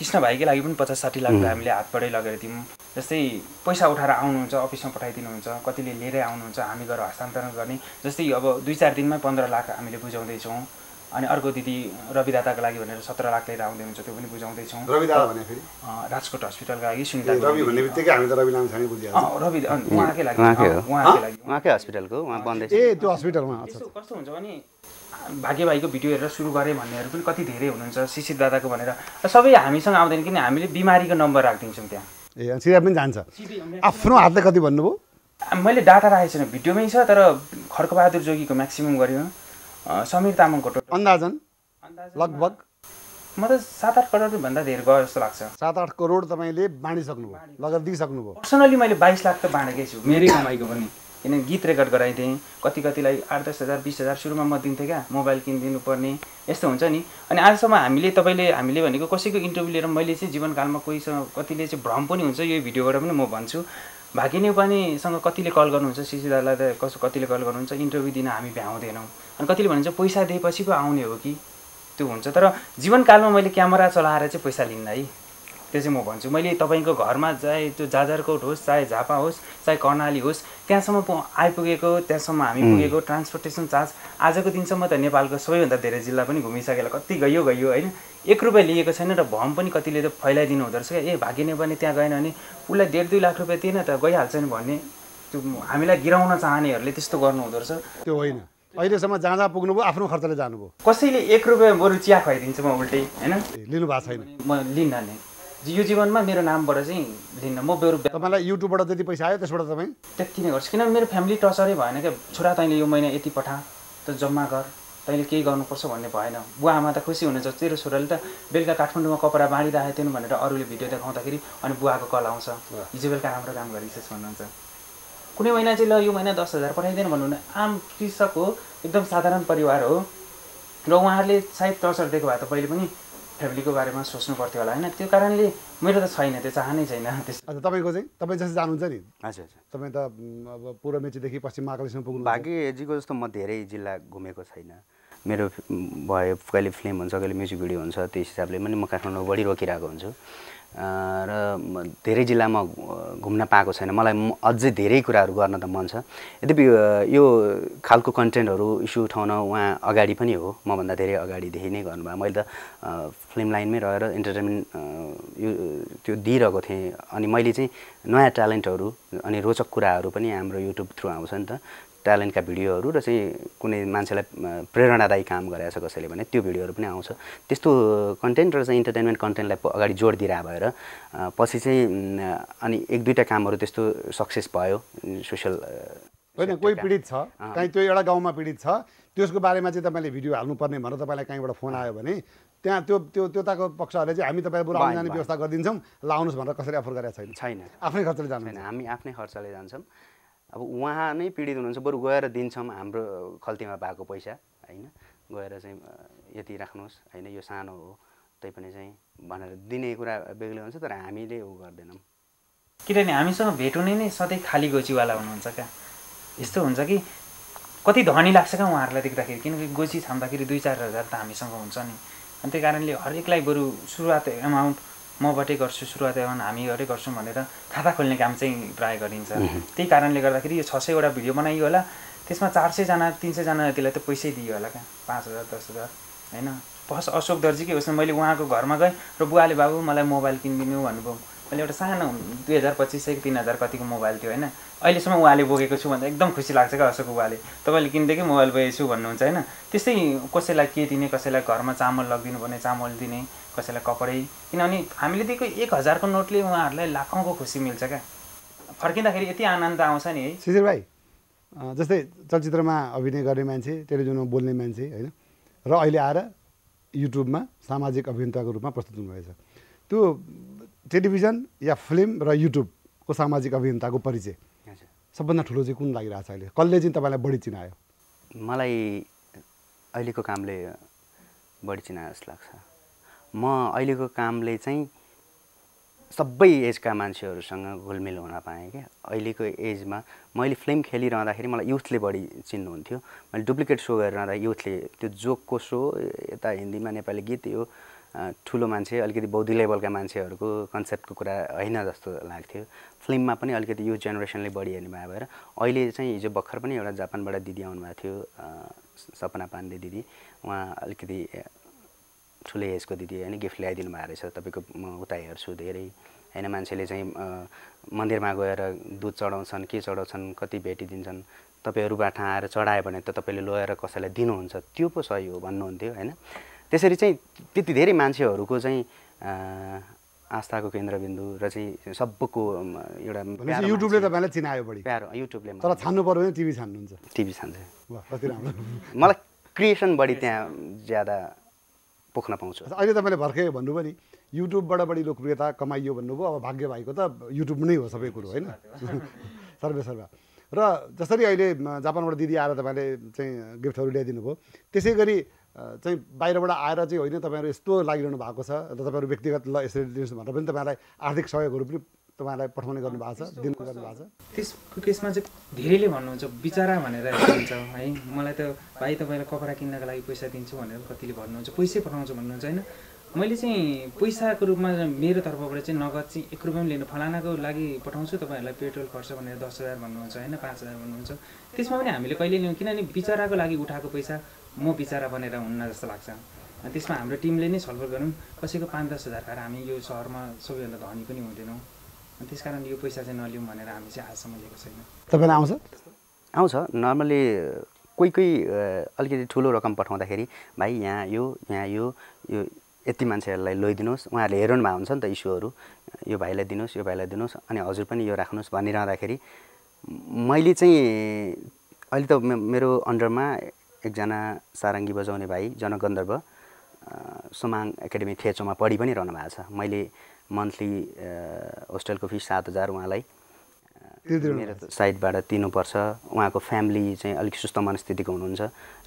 कृष्ण भाइकै लागि पनि पचास साठी लाख हामीले हातबाटै लगेर दियौँ। जस्तै पैसा उठाएर आउनुहुन्छ, अफिसमा पठाइदिनुहुन्छ, कतिले लिएरै आउनुहुन्छ, हामी घर हस्तान्तरण गर्ने। जस्तै अब दुई चार दिनमै पन्ध्र लाख हामीले बुझाउँदैछौँ। अनि अर्को दिदी रविदाताको लागि भनेर सत्र लाख लिएर आउँदै हुन्छ, त्यो पनि बुझाउँदैछौँ। रविदाता भने फेरि राजकोट हस्पिटलको लागि सुन्दा रवि भन्ने बित्तिकै हामी त रवि लामा छाने बुझिहाल्छौँ। अँ रवि उहाँकै लागि, उहाँकै लागि, उहाँकै हस्पिटलको उहाँ बन्दैछ। ए त्यो हस्पिटलमा कस्तो हुन्छ भने भाग्य भाइको भिडियो हेरेर सुरु गरेँ भन्नेहरू पनि कति धेरै हुनुहुन्छ, शिशिर दादाको भनेर सबै हामीसँग आउँदैन किन हामीले बिमारीको नम्बर राखिदिन्छौँ त्यहाँ। ए सिधा पनि जान्छ आफ्नो हातले। कति भन्नुभयो? मैले डाटा राखेको छैन, भिडियोमै छ। तर खड्कबहादुर जोगीको म्याक्सिमम गऱ्यो, समीर तामाङको टोटल अन्दाजन लगभग म त सात आठ करोड भन्दा धेरै गयो जस्तो लाग्छ। सात आठ करोड तपाईँले बाँडिसक्नुभयो, लगेर दिइसक्नुभयो। पर्सनली मैले बाइस लाख त बाँडेकै छु मेरै कमाइको पनि, किनभने गीत रेकर्ड गराइदिएँ। कति कतिलाई आठ दस हजार बिस हजार सुरुमा म दिन्थेँ क्या, मोबाइल किनिदिनुपर्ने यस्तो हुन्छ नि। अनि आजसम्म हामीले तपाईँले हामीले भनेको कसैको इन्टरभ्यू लिएर मैले चाहिँ जीवनकालमा कोहीसँग कतिले चाहिँ भ्रम पनि हुन्छ, यो भिडियोबाट पनि म भन्छु, भाग्य नेउपानेसँग कतिले कल गर्नुहुन्छ, शिशिरलाई त कसो कतिले कल गर्नुहुन्छ, इन्टरभ्यू दिन हामी भ्याउँदैनौँ। अनि कतिले भन्छ पैसा दिएपछि पो आउने हो कि, त्यो हुन्छ। तर जीवनकालमा मैले क्यामेरा चलाएर चाहिँ पैसा लिन्न है, त्यो चाहिँ म भन्छु। मैले तपाईँको घरमा चाहे त्यो जाजरकोट होस्, चाहे झापा होस्, चाहे कर्णाली होस्, त्यहाँसम्म पो आइपुगेको, त्यहाँसम्म हामी पुगेको ट्रान्सपोर्टेसन चार्ज आजको दिनसम्म त नेपालको सबैभन्दा धेरै जिल्ला पनि घुमिसकेला, कति गयो गयो होइन, एक रुपियाँ लिएको छैन। र भम पनि कतिले त फैलाइदिनु हुँदो रहेछ क्या, ए भाग्य नेउपाने त्यहाँ गएन भने उसलाई डेढ दुई लाख रुपियाँ दिएन त गइहाल्छ नि भन्ने, त्यो हामीलाई गिराउन चाहनेहरूले त्यस्तो गर्नु हुँदो रहेछ। त्यो होइन, अहिलेसम्म जहाँ जहाँ पुग्नुभयो आफ्नो खर्चले जानुभयो। कसैले एक रुपियाँ बरु चिया खुवाइदिन्छु म उल्टै होइन, लिनु भएको छैन म लिन्न नै यो जीवनमा, मेरो नामबाट चाहिँ लिन्न म बरु। तपाईँलाई युट्युबबाट जति पैसा आयो त्यसबाट तपाईँ त्यति नै गर्छ, किनभने मेरो फ्यामिली टर्चरै भएन क्या, छोरा तैँले यो महिना यति पठा त जम्मा गर, तैँले केही गर्नुपर्छ भन्ने भएन। बुवा आमा त खुसी हुनुहुन्छ, तेरो छोराले त बेलुका काठमाडौँमा कपडा बाँडिरहेको थिएन भनेर अरूले भिडियो देखाउँदाखेरि अनि बुवाको कल आउँछ, हिजो बेलुका राम्रो काम गरिस् भन्नुहुन्छ। कुनै महिना चाहिँ ल यो महिना दस हजार पठाइदिएन भन्नुहुन्न, आम कृषक हो, एकदम साधारण परिवार हो र उहाँहरूले सायद टर्चर दिएको भए त पहिले पनि फ्यामिलीको बारेमा सोच्नु पर्थ्यो होला होइन। त्यो कारणले मेरो त छैन, त्यो चाहनै छैन। हजुर तपाईँको चाहिँ तपाईँ जस्तो जानुहुन्छ नि? हजुर हजुर। तपाईँ त अब पूर्व मेचीदेखि पश्चिम महाकालीसम्म पुग्नु, भाग्यजीको जस्तो म धेरै जिल्ला घुमेको छैन। मेरो भयो कहिले फिल्म हुन्छ, कहिले म्युजिक भिडियो हुन्छ, त्यस हिसाबले पनि म काठमाडौँ बढी रोकिरहेको हुन्छु र धेरै जिल्लामा घुम्न पाएको छैन। मलाई अझै धेरै कुराहरू गर्न त मन छ, यद्यपि यो खालको कन्टेन्टहरू इस्यु उठाउन उहाँ अगाडि पनि हो, मभन्दा धेरै अगाडिदेखि नै गर्नुभयो। मैले त फिल्म लाइनमै रहेर इन्टरटेनमेन्ट यो त्यो दिइरहेको थिएँ। अनि मैले चाहिँ नयाँ ट्यालेन्टहरू अनि रोचक कुराहरू पनि हाम्रो युट्युब थ्रु आउँछ नि त, ट्यालेन्टका भिडियोहरू र चाहिँ कुनै मान्छेलाई प्रेरणादायी काम गराएछ कसैले भने त्यो भिडियोहरू पनि आउँछ। त्यस्तो कन्टेन्ट र चाहिँ इन्टरटेनमेन्ट कन्टेन्टलाई अगाडि जोड दिइरह भएर पछि चाहिँ अनि एक दुईवटा कामहरू त्यस्तो सक्सेस भयो। सोसियल होइन, कोही पीडित छ कहीँ, त्यो एउटा गाउँमा पीडित छ, त्यसको बारेमा चाहिँ तपाईँले भिडियो हाल्नुपर्ने भनेर तपाईँलाई कहीँबाट फोन आयो भने त्यहाँ त्यो त्यो त्यताको पक्षहरूले चाहिँ हामी तपाईँ बुढाउन जाने व्यवस्था गरिदिन्छौँ, लाउनुहोस् भनेर कसरी अफर गरेको छैन? छैन, आफ्नै खर्चले जान्छौँ हामी, आफ्नै खर्चले जान्छौँ। अब उहाँ नै पीडित हुनुहुन्छ, बरु गएर दिन्छौँ हाम्रो खल्तीमा भएको पैसा होइन, गएर चाहिँ यति राख्नुहोस् होइन, यो सानो हो तै पनि चाहिँ भनेर दिने कुरा बेग्लै हुन्छ। तर हामीले ऊ गर्दैनौँ, किनभने हामीसँग भेट हुने नै सधैँ खाली गोचीवाला हुनुहुन्छ क्या। यस्तो हुन्छ कि कति धनी लाग्छ क्या उहाँहरूलाई देख्दाखेरि, किनकि गोची छाम्दाखेरि दुई चार हजार त हामीसँग हुन्छ नि। अनि त्यही कारणले हरेकलाई बरु सुरुवात एमाउन्ट मबाटै गर्छु, सुरुवात एमाउन्ट हामीबाटै गर्छौँ भनेर खाता खोल्ने काम चाहिँ प्राय गरिन्छ। त्यही कारणले गर्दाखेरि यो छ सयवटा भिडियो बनाइयो होला, त्यसमा चार सयजना तिन सयजना जतिलाई त पैसै दियो होला क्या, पाँच हजार दस हजार होइन। फर्स्ट अशोक दर्जीकै उसमा मैले उहाँको घरमा गएँ र बुवाले बाबु मलाई मोबाइल किनिदिनु भन्नुभयो, मैले एउटा सानो दुई हजार पच्चीस सौ तीन हजार कति को मोबाइल थियो हैन अहिलेसम्म उहाँले बोकेको छु भन्दा एकदम खुसी लाग्छ क्या असोको उहाँले तपाईले किन्दैकै मोबाइल बोकेछु भन्नुहुन्छ हैन। त्यस्तै कसैलाई के दिने कसैलाई घरमा चामल लगिदिनु भने चामल दिने कसैलाई कपडै किनभने हामीले दिएको एक हजार को नोटले उहाँहरूलाई लाखौं को खुसी मिल्छ क्या फर्किँदाखेरि यति आनन्द आउँछ नि है। शिशिर भाइ जस्तै चलचित्रमा अभिनय गर्ने मान्छे टेलिभिजनमा बोल्ने मान्छे हैन र अहिले आएर युट्युबमा सामाजिक अभिनेताको रूपमा प्रस्तुत हुनुभएको छ। त्यो टेलिभिजन या फिल्म र युट्युब को सामाजिक अभियन्ता को परिचय सबभन्दा ठुलो चाहिँ कुन लागिरहेछ अहिले कसले चाहिँ तपाईलाई बढी चिनायो? मलाई अहिलेको कामले बढी चिनायो जस्तो लाग्छ। म अहिलेको कामले चाहिँ सबै एजका मान्छेहरुसँग घुलमिल हुन पाएँ के अहिलेको एजमा मैले फिल्म खेलिरहँदाखेरि मलाई युथले बढी चिन्नुहुन्थ्यो। मैले डुप्लिकेट सो गरिरहँदा युथले त्यो जोकको सो यता हिन्दीमा नेपाली गीत यो ठुलो मान्छे अलिकति बौद्धिक लेभलका मान्छेहरुको कन्सेप्टको कुरा हैन जस्तो लाग्थ्यो। फिल्ममा पनि अलिकति यो जेनेरेसनले बढी हेर्ने भए भएर अहिले चाहिँ हिजो भर्खर पनि एउटा जापानबाट दिदी आउनु भएको थियो सपना पाण्डे दिदी उहाँ अलिकति ठुलो एजको दिदी हैन गिफ्ट ल्याइदिनु भएको रहेछ। तपाईको म उता हेर्छु धेरै हैन मान्छेले चाहिँ मन्दिरमा गएर दूध चढाउँछन् के चढाउँछन् कति भेटिदिन्छन् तपाईहरुबाट आएर चढाए भने त तपाईले लोएर कसैलाई दिनुहुन्छ त्यो पो सही हो भन्नुहुन्थ्यो हैन। त्यसरी चाहिँ त्यति धेरै मान्छेहरुको चाहिँ आस्थाको केन्द्रबिन्दु र चाहिँ सबको एउटा युट्युबले तपाईलाई चिनायो बढी प्यारो युट्युबले तर छान्नु पर्यो भने टिभी छान्नुहुन्छ टिभी छान्छ वाह कति राम्रो। मलाई क्रिएसन बढी त्यहाँ ज्यादा पोख्न पाउँछु। अहिले तपाईले भर्खरै भन्नुभयो नि युट्युबबाट बढी लोकप्रियता कमाइयो भन्नुभयो अब भाग्य भाइको त युट्युब नै हो सबै कुरो हैन सर्वे सर्वा र जसरी अहिले जापानबाट दिदी आएर तपाईले चाहिँ गिफ्टहरु ल्याइदिनु भयो त्यसै गरी चाहिँ बाहिरबाट आएर चाहिँ होइन तपाईहरु यस्तो लागिरहनु भएको छ र तपाईहरु व्यक्तिगत ल यसरी लिनुहोस् भनेर पनि तपाईलाई आर्थिक सहयोगहरु पनि तपाईलाई पठाउने गर्नु भएको छ दिनु गर्नु भएको छ। त्यसको केसमा चाहिँ धेरैले भन्नुहुन्छ बिचारा भनेर भन्छ है मलाई त भाइ तपाईलाई कपडा किन्नको लागि पैसा दिन्छु भनेर कतिले भन्नुहुन्छ पैसै पठाउँछु भन्नुहुन्छ हैन। मैले चाहिँ पैसाको रूपमा मेरो तर्फबाट चाहिँ नगद चाहिँ एक रुपैयाँ लिनु फलानाको लागि पठाउँछु तपाईहरुलाई पेट्रोल खर्च भनेर दस हजार भन्नुहुन्छ हैन पाँच हजार भन्नुहुन्छ त्यसमा पनि हामीले कहिले लियौं किनभने बिचाराको लागि उठाएको पैसा म बिचारा बनेर हुन्न जस्तो लाग्छ। त्यसमा हाम्रो टिमले नै छलफल गर्यौं कसैको पाँच दस हजार खाएर हामी यो शहरमा सबैभन्दा धनी पनि हुँदैनौँ त्यसकारण यो पैसा चाहिँ नलियौँ भनेर हामी चाहिँ आजसम्म लिएको छैन। तपाईलाई आउँछ आउँछ नर्मली कोही कोही अलिकति ठुलो रकम पठाउँदाखेरि भाइ यहाँ यो यहाँ यो यो यति मान्छेहरूलाई ल्याइदिनुहोस् उहाँहरूले हेर्नु भएको हुन्छ नि त इस्युहरू यो भाइलाई दिनुहोस् यो भाइलाई दिनुहोस् अनि हजुर पनि यो राख्नुहोस् भनिरहँदाखेरि मैले चाहिँ अहिले त मेरो अन्डरमा एकजना सारङ्गी बजाउने भाइ जनगन्धर्व सोमाङ एकाडेमी थेचोमा पढी पनि रहनु भएको छ। मैले मन्थली होस्टेलको फिस सात हजार उहाँलाई मेरो साइडबाट दिनुपर्छ। उहाँको फ्यामिली चाहिँ अलिक सुस्त मनस्थितिको हुनुहुन्छ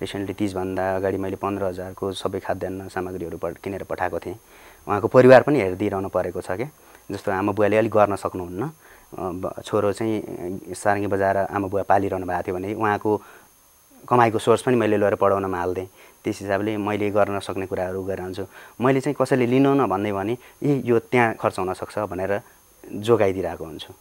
रिसेन्टली तीसभन्दा अगाडि मैले पन्ध्र हजारको सबै खाद्यान्न सामग्रीहरू किनेर पठाएको थिएँ। उहाँको परिवार पनि हेरिदिइरहनु परेको छ क्या जस्तो आमा बुवाले अलिक गर्न सक्नुहुन्न छोरो चाहिँ सारङ्गी बजाएर आमा बुवा पालिरहनु भएको थियो भने उहाँको कमाईको सोर्स पनि मैले लिएर पढाउनमा हाल्देँ त्यस हिसाबले मैले गर्न सक्ने कुराहरू गरिरहन्छु। मैले चाहिँ कसैले लिनु न भन्दै भने ए यो त्यहाँ खर्च हुनसक्छ भनेर जोगाइदिरहेको हुन्छु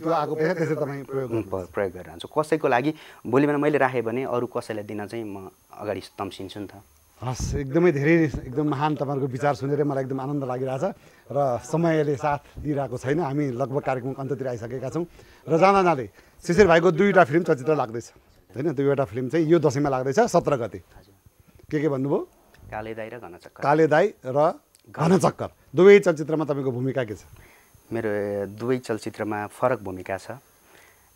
प्रयोग गरिरहन्छु कसैको लागि भोलि भने मैले राखेँ भने अरू कसैलाई दिन चाहिँ म अगाडि तम्सिन्छु नि त। हस् एकदमै धेरै एकदम महान तपाईँहरूको विचार सुनेर मलाई एकदम आनन्द लागिरहेछ र समयले साथ दिइरहेको छैन हामी लगभग कार्यक्रमको अन्त्यतिर आइसकेका छौँ र जाँदा जाँदै शिशिर भाइको दुईवटा फिल्म चलचित्र लाग्दैछ हैन दुईवटा फिल्म चाहिँ यो दशैंमा लाग्दैछ सत्र गते के के भन्नुभयो काले दाई र घनचक्कर काले दाई र घनचक्कर दुवै चलचित्रमा तपाईँको भूमिका के छ? मेरो दुवै चलचित्रमा फरक भूमिका छ।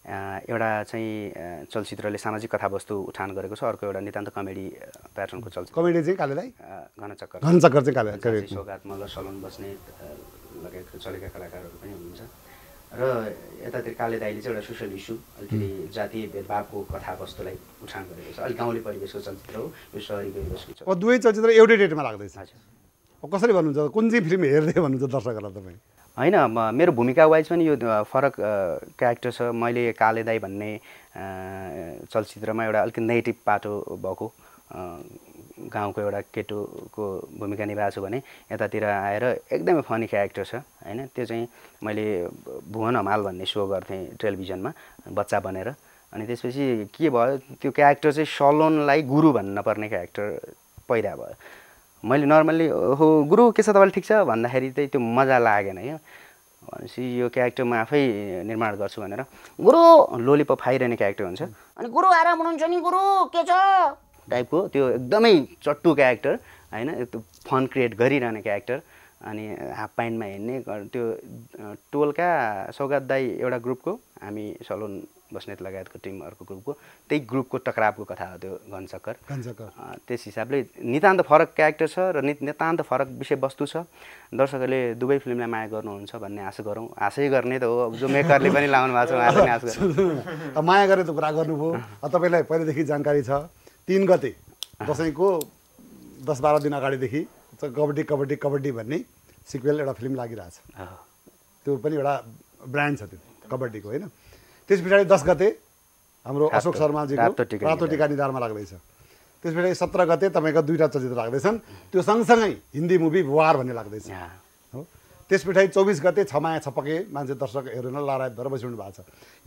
एउटा चाहिँ चलचित्रले सामाजिक कथावस्तु उठान गरेको छ अर्को एउटा नितान्त कमेडी प्याटर्नको चलचित्र कमेडी चाहिँ कालेलाई घनचक्कर घनचक्कर चाहिँ कालेलाई सौगात मल्ल सलोन बस्ने लगायतका चलेका कलाकारहरू पनि हुनुहुन्छ र यतातिर काले दाइले चाहिँ एउटा सोसल इस्यु अलिकति जातीय भेदभावको कथावस्तुलाई उठान गरेको छ अलिक गाउँले परिवेशको चलचित्र हो यो सहरी परिवेशको छ। दुवै चलचित्र एउटै डेटमा लाग्दैछ कसरी भन्नुहुन्छ कुन चाहिँ फिल्म हेर्दै भन्नुहुन्छ दर्शकहरूलाई तपाईँ? हैन मेरो भूमिका वाइज पनि यो फरक क्यारेक्टर छ। मैले काले दाई भन्ने चलचित्रमा एउटा अलिकति नेगेटिभ पाटो भएको गाउँको एउटा केटोको भूमिका निभाएको छु भने यतातिर आएर एकदमै फनी क्यारेक्टर छ हैन त्यो चाहिँ मैले भुवन हमाल भन्ने सो गर्थेँ टेलिभिजनमा बच्चा बनेर अनि त्यसपछि के भयो त्यो क्यारेक्टर चाहिँ सलोनलाई गुरु भन्न पर्ने क्यारेक्टर पैदा भयो मैं नर्मली हो गुरु के तब ठीक है भादा तो मजा लगे हाई यो क्यारेक्टर म आफै निर्माण गर्छु भनेर गुरु लोलीपप खाइरहने क्यारेक्टर हुन्छ अनि गुरु आराम हुनुहुन्छ नि गुरु के छ टाइपको त्यो एकदमै चट्टु क्यारेक्टर हैन त्यो फन क्रिएट गरिरहने क्यारेक्टर अनि हाफ प्यान्टमा हिँड्ने त्यो टोलका सौगात दाई एउटा ग्रुपको हामी सलोन बस्नेत लगायतको टिम अर्को ग्रुपको त्यही ग्रुपको टकरावको कथा हो त्यो घनचक्कर घनचक्कर त्यस हिसाबले नितान्त फरक क्यारेक्टर छ र नितान्त फरक विषयवस्तु छ। दर्शकहरूले दुवै फिल्मलाई माया गर्नुहुन्छ भन्ने आशा गरौँ। आशै गर्ने त हो, अब जो मेकरले पनि लाउनु भएको छ उहाँले आशा गर्नु माया गर्ने त कुरा गर्नुभयो। तपाईलाई पहिलेदेखि जानकारी छ तीन गते दशैंको दस बाह्र दिन अगाडिदेखि कबड्डी कबड्डी कबड्डी भन्ने सिक्वेल एउटा फिल्म लागिरहेछ, त्यो पनि एउटा ब्रान्ड छ त्यो कबड्डीको हैन। त्यस पछाडि दस गते हाम्रो अशोक शर्माजीको रातो टीका निधारमा लाग्दैछ। त्यस पछाडि सत्र गते तपाईँको दुईवटा चलचित्र लाग्दैछन्, त्यो सँगसँगै हिन्दी मुभी वार भन्ने लाग्दैछ हो। त्यस पछाडि चौबिस गते छमाया छपके मान्छे दर्शक हेर्न लारायत भएर बसिरहनु भएको छ।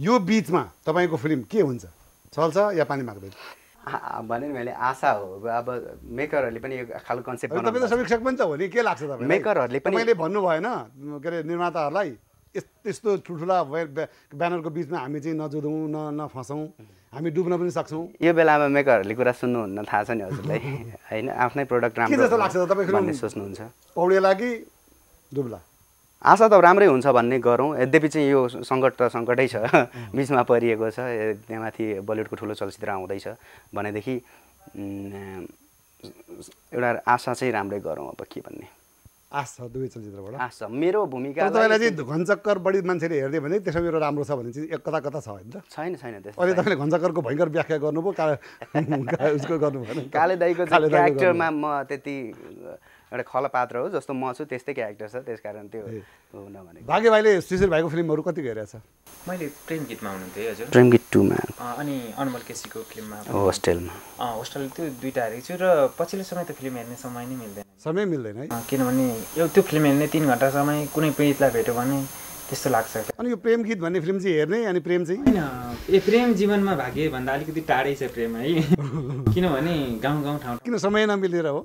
यो बिचमा तपाईँको फिल्म के हुन्छ, चल्छ या पानी माग्दैन भने मैले आशा हो। अब मेकरहरूले पनि एक खालको कन्सेप्ट बनाउनु, तपाईँ त समीक्षक पनि त हो नि, के लाग्छ तपाईँ मेकरहरूले पनि मैले भन्नु भएन के अरे निर्माताहरूलाई यस्तो ठुल्ठुला ब्यानरको बिचमा हामी चाहिँ नजुडौँ न नफसौँ, हामी डुब्न पनि सक्छौँ। यो बेलामा मेकरहरूले कुरा सुन्नुहुन्न, थाहा छ नि हजुरलाई होइन, आफ्नै प्रोडक्ट राम्रो भन्ने सोच्नुहुन्छ, पौडे लागि डुब्ला आशा त राम्रै हुन्छ भन्ने गरौँ। यद्यपि चाहिँ यो सङ्कट त सङ्कटै छ, बिचमा परिएको छ, त्यहाँमाथि बलिउडको ठुलो चलचित्र आउँदैछ भनेदेखि एउटा आशा चाहिँ राम्रै गरौँ। अब के भन्ने आशा दुवै चलचित्रबाट आशा मेरो भूमिका तपाईलाई चाहिँ घनचक्कर बढी मान्छेले हेर्दै भने त्यसो मेरो राम्रो छ भने चाहिँ कता कता छ हैन, छैन छैन त्यस्तो। अहिले तपाईले घनचक्करको भयंकर व्याख्या गर्नुभयो, उसको गर्नुभयो। काले दाइको क्यारेक्टरमा म त्यति एउटा खल पात्र हो, जस्तो म छु त्यस्तै क्यारेक्टर छ, त्यसकारण त्यो हुन भनेको। भाग्य भाइले शिशिर भाइको फिल्महरु कति हेरेछ? मैले प्रेम गीतमा हुनुहुन्थे हजुर, प्रेम गीत टु मा अनि अनमोल केसीको फिल्ममा होस्टेलमा अ होस्टेल त्यो दुईटा हेरेको छु र पछिल्लो समय त फिल्म हेर्ने समय नै मिल्दैन, समय मिल्दैन है, किनभने यो त्यो फिल्म हेर्ने तीन घन्टा समय कुनै पीडितलाई भेट्यो भने त्यस्तो लाग्छ। अनि यो प्रेम गीत भन्ने फिल्म चाहिँ हेर्ने अनि प्रेम चाहिँ हैन, ए प्रेम जीवनमा भाग्य भन्दा अलिकति टाढै छ प्रेम है, किनभने गाउँ गाउँ ठाउँ किन समय नमिलेर हो,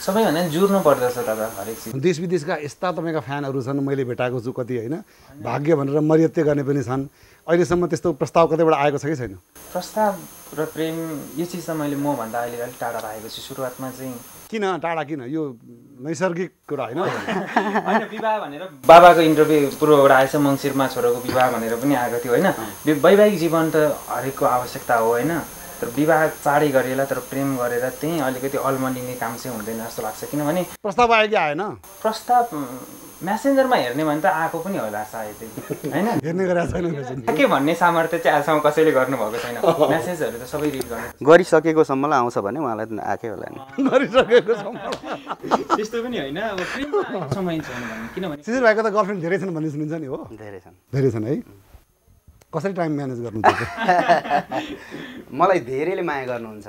सबै भने जुर्नु पर्दछ दादा हरेक चीज। देश विदेशका यस्ता तपाईँका फ्यानहरू छन्, मैले भेटाएको छु कति हैन, भाग्य भनेर मर्यादै गर्ने पनि छन्। अहिलेसम्म त्यस्तो प्रस्ताव कतैबाट आएको छ कि छैन? प्रस्ताव र प्रेम यो चिज त मैले म भन्दा अहिले अलिक टाढा राखेको छु सुरुवातमा चाहिँ। किन टाढा किन? यो नैसर्गिक कुरा हैन हैन विवाह भनेर बाबाको इन्टरभ्यू पूर्वबाट आएछ, मङ्सिरमा छोराको विवाह भनेर पनि आएको थियो हैन। वैवाहिक जीवन त हरेकको आवश्यकता हो हैन, तर विवाह चाँडै गरेला तर प्रेम गरेर त्यही अलिकति अल्मलिने काम चाहिँ हुँदैन जस्तो लाग्छ। किनभने प्रस्ताव आयो कि आएन, प्रस्ताव म्यासेन्जरमा हेर्ने भने त आएको पनि होला सायदै हैन, हेर्ने गरेको छैन के भन्ने सामर्थ्य चाहिँ आजसम्म कसैले गर्नुभएको छैन। म्यासेजहरू त सबै रिड गर्ने गरिसकेको सम्मलाई आउँछ भने उहाँलाई त आएकै होला नि, गरिसकेको सम्म त्यस्तो पनि होइन। अब प्रेममा समय छैन भने किनभने शिशिर भाइको त गर्लफ्रेन्ड धेरै छन् भन्ने सुनिन्छ नि हो, धेरै छन् धेरै छन् है, कसरी टाइम म्यानेज गर्नुहुन्छ? मलाई धेरैले माया गर्नुहुन्छ,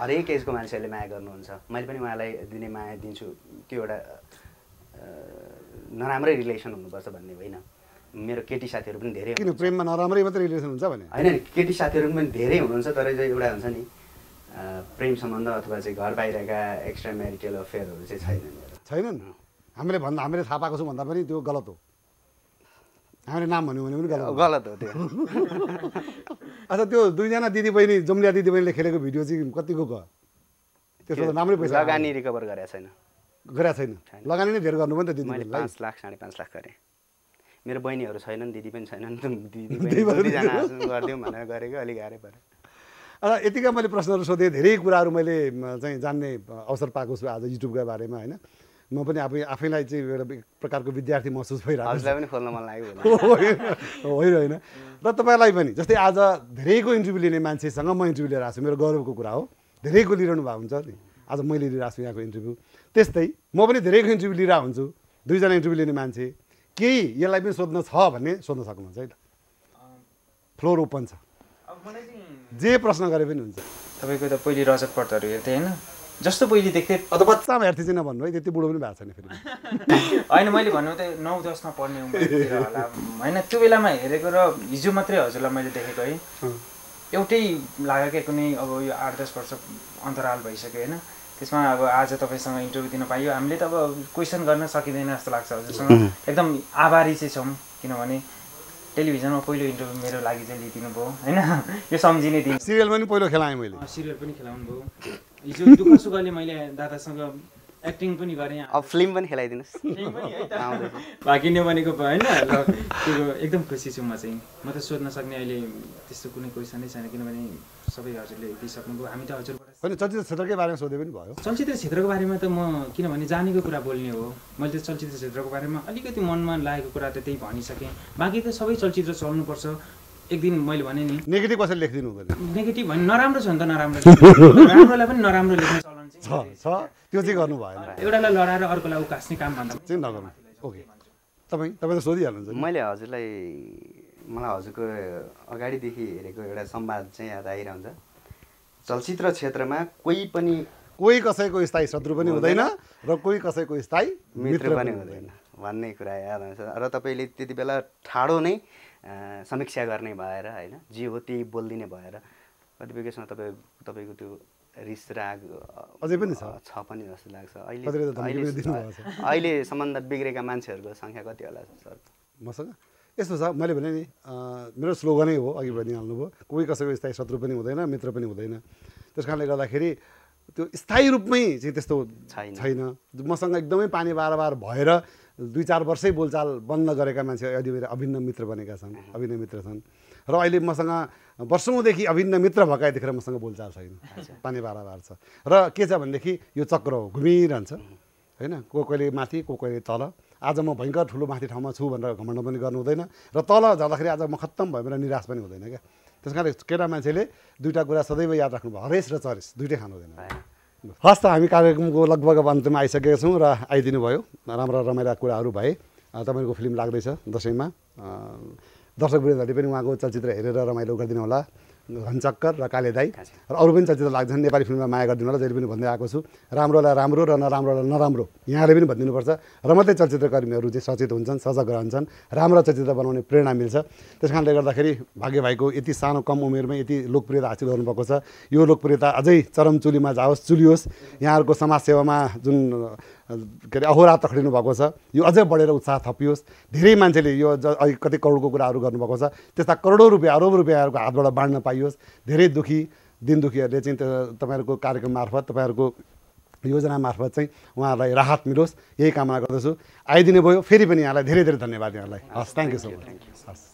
हरेक एजको मान्छेहरूले माया गर्नुहुन्छ, मैले पनि उहाँलाई दिने माया दिन्छु। त्यो एउटा नराम्रै रिलेसन हुनुपर्छ भन्ने होइन, मेरो केटी साथीहरू पनि धेरै, किन प्रेममा नराम्रै मात्रै रिलेसन हुन्छ भने होइन, केटी साथीहरू पनि धेरै हुनुहुन्छ, तर एउटा हुन्छ नि प्रेम सम्बन्ध अथवा चाहिँ घर बाहिरका एक्स्ट्रा म्यारिटल अफेयरहरू चाहिँ छैनन् छैनन् हामीले भन्दा हामीले थाहा पाएको छौँ भन्दा पनि त्यो गलत हो, हाम्रो नाम भन्यो भने पनि गलत गलत हो त्यो। अच्छा त्यो दुईजना दिदी बहिनी जम्लिया दिदी बहिनीले खेलेको भिडियो चाहिँ कतिको गयो? त्यसको राम्रै पैसा लगानी रिकभर गरेको छैन, गरेको छैन, लगानी नै धेर गर्नु पनि त दिदी मैले पाँच लाख साढे पाँच लाख गरेँ। मेरो बहिनीहरू छैनन्, दिदी पनि छैनन्, दिदी दुईजना गरिदिउँ भनेर गरेको, अलिक गाह्रै पऱ्यो। अब यतिका मैले प्रश्नहरू सोधेँ, धेरै कुराहरू मैले चाहिँ जान्ने अवसर पाएको छु आज युट्युबका बारेमा होइन। म पनि आफै आफैलाई चाहिँ एउटा प्रकारको विद्यार्थी महसुस भइरहेको छ, खोल्न मन लाग्यो होइन होइन। र तपाईँलाई पनि जस्तै आज धेरैको इन्टरभ्यू लिने मान्छेसँग म इन्टरभ्यू लिएर आएको छु, मेरो गौरवको कुरा हो, धेरैको लिइरहनु भएको हुन्छ नि, आज मैले लिएर आएको छु यहाँको इन्टरभ्यू, त्यस्तै म पनि धेरैको इन्टरभ्यू लिएर हुन्छु। दुईजना इन्टरभ्यू लिने मान्छे केही यसलाई पनि सोध्न छ भन्ने सोध्न सक्नुहुन्छ है, फ्लोर ओपन छ, जे प्रश्न गरे पनि हुन्छ। तपाईँको त पहिले रजत पटहरू हेर्थेँ होइन, जस्तो पहिले देख्थे अब बच्चामा हेर्थेँ चाहिँ नभन्नु है, त्यति बुढो पनि भएको छैन फेरि होइन, मैले भन्नु त नौ दसमा पढ्ने उमेरतिर होला होइन, त्यो बेलामा हेरेको र हिजो मात्रै हजुरलाई मैले देखेको है एउटै लाग्यो क्या, कुनै अब यो आठ दस वर्ष अन्तराल भइसक्यो होइन, त्यसमा अब आज तपाईसँग इन्टरभ्यु दिन पाइयो। हामीले त अब क्वेसन गर्न सकिदैन जस्तो लाग्छ। हजुरसँग एकदम आभारी चाहिँ छौं किनभने टेलिभिजनमा पहिलो इन्टरभ्यु मेरो लागि चाहिँ लिदिनु भयो हैन। यो सम्झिने दिन सिरियल पनि पहिलो खेलाएँ मैले। सिरियल पनि खेलाउनु भयो। हिजो दुःख सुखले मैले दादासँग एक्टिङ पनि गरे। अब फिल्म पनि खेलाइदिनुस्। फिल्म पनि है त बाकी नै भनेको हैन। ल त्यो एकदम खुसी छु म चाहिँ। म त सोध्न सक्ने अहिले त्यस्तो कुनै क्वेसनै छैन किनभने सबै हजुरले दिइसक्नुभयो। हामी त हजुर होइन चलचित्र क्षेत्रकै बारेमा सोधे पनि भयो। चलचित्र क्षेत्रको बारेमा त म किनभने जानेको कुरा बोल्ने हो। मैले त चलचित्र क्षेत्रको बारेमा अलिकति मनमा लागेको कुरा त त्यही भनिसकेँ। बाँकी त सबै चलचित्र चल्नुपर्छ। एक दिन मैले भने नि नेगेटिभ कसरी लेखिदिनु हुँदैन। नेगेटिभ भने नराम्रो छ नि त नराम्रो नराम्रोलाई पनि नराम्रो लेख्ने चलन चाहिँ छ। त्यो चाहिँ गर्नु भएन। एउटालाई लडाएर अर्कोलाई उकास्ने काम भन्दा चाहिँ नगर्नु। ओके तपाई तपाई त सोधिहाल्नुहुन्छ। मैले हजुरलाई मलाई हजुरको अगाडिदेखि हेरेको एउटा संवाद चाहिँ याद आइरहन्छ। चलचित्र क्षेत्रमा कोही पनि कोही कसैको स्थायी शत्रु पनि हुँदैन र कोही कसैको स्थायी मित्र पनि हुँदैन भन्ने कुरा याद आउँछ। र तपाईँले त्यति बेला ठाडो नै समीक्षा गर्ने भएर हैन जे हो त्यही बोलिदिने भएर कतिपय केसमा तपाईँ तपाईँको त्यो रिस राग अझै पनि छ छ पनि जस्तो लाग्छ। अहिले अहिले सम्बन्ध बिग्रेका मान्छेहरूको संख्या कति होला सर? मसँग यस्तो छ मैले भने नि मेरो स्लोगनै हो अघि भनिहाल्नुभयो कोही कसैको स्थायी शत्रु पनि हुँदैन मित्र पनि हुँदैन। त्यस कारणले गर्दाखेरि त्यो स्थायी रूपमै चाहिँ त्यस्तो छैन। मसँग एकदमै पानी बार बार भएर दुई चार वर्षै बोलचाल बन्द गरेका मान्छे अहिले मेरो अभिन्न मित्र बनेका छन् अभिन्न मित्र छन्। र अहिले मसँग वर्षौँदेखि अभिन्न मित्र भएका यतिखेर मसँग बोलचाल छैन पानी बार बार छ। र के छ भनेदेखि यो चक्र हो घुमिरहन्छ हैन। को कहिले माथि को कहिले तल। आज म भयङ्कर ठुलो माथि ठाउँमा छु भनेर घमण्ड पनि गर्नु हुँदैन र तल जाँदाखेरि आज म खत्तम भयो भनेर निराश पनि हुँदैन क्या। त्यस कारण केटा मान्छेले दुईवटा कुरा सदैव याद राख्नुभयो हरेस र चरेस दुइटै खानु हुँदैन। हस् त हामी कार्यक्रमको लगभग अन्त्यमा आइसकेका छौँ र आइदिनु भयो। राम्रा रमाइला कुराहरू भए। तपाईँको फिल्म लाग्दैछ दसैँमा। दर्शक वृन्दहरूले पनि उहाँको चलचित्र हेरेर रमाइलो गरिदिनु होला। घनचक्कर र काले दाई र अरू पनि चलचित्र लाग्छन्। नेपाली फिल्ममा माया गरिदिनु होला। जहिले पनि भन्दै आएको छु राम्रोलाई राम्रो र नराम्रोलाई नराम्रो यहाँले पनि भनिदिनुपर्छ। र मात्रै चलचित्रकर्मीहरू चाहिँ सचेत हुन्छन् सजग रहन्छन् राम्रो चलचित्र बनाउने प्रेरणा मिल्छ। त्यस कारणले गर्दाखेरि भाग्य भाइको यति सानो कम उमेरमै यति लोकप्रियता हासिल गर्नुभएको छ। यो लोकप्रियता अझै चरमचुलीमा जाओस् चुलियोस्। यहाँहरूको समाजसेवामा जुन के अरे अहोरात्र खटिनु भएको छ यो अझै बढेर उत्साह थपियोस्। धेरै मान्छेले यो कति करोडको कुराहरू गर्नुभएको छ त्यस्ता करोडौँ रुपियाँ अरब रुपियाँहरूको हातबाट बाँड्न पाइयोस्। धेरै दुखी दिनदुखीहरूले चाहिँ तपाईँहरूको कार्यक्रम मार्फत तपाईँहरूको योजना मार्फत चाहिँ उहाँहरूलाई राहत मिलोस् यही कामना गर्दछु। आइदिनु भयो फेरि पनि यहाँलाई धेरै धेरै धन्यवाद। यहाँलाई हस् थ्याङ्क यू सो मच। हस्।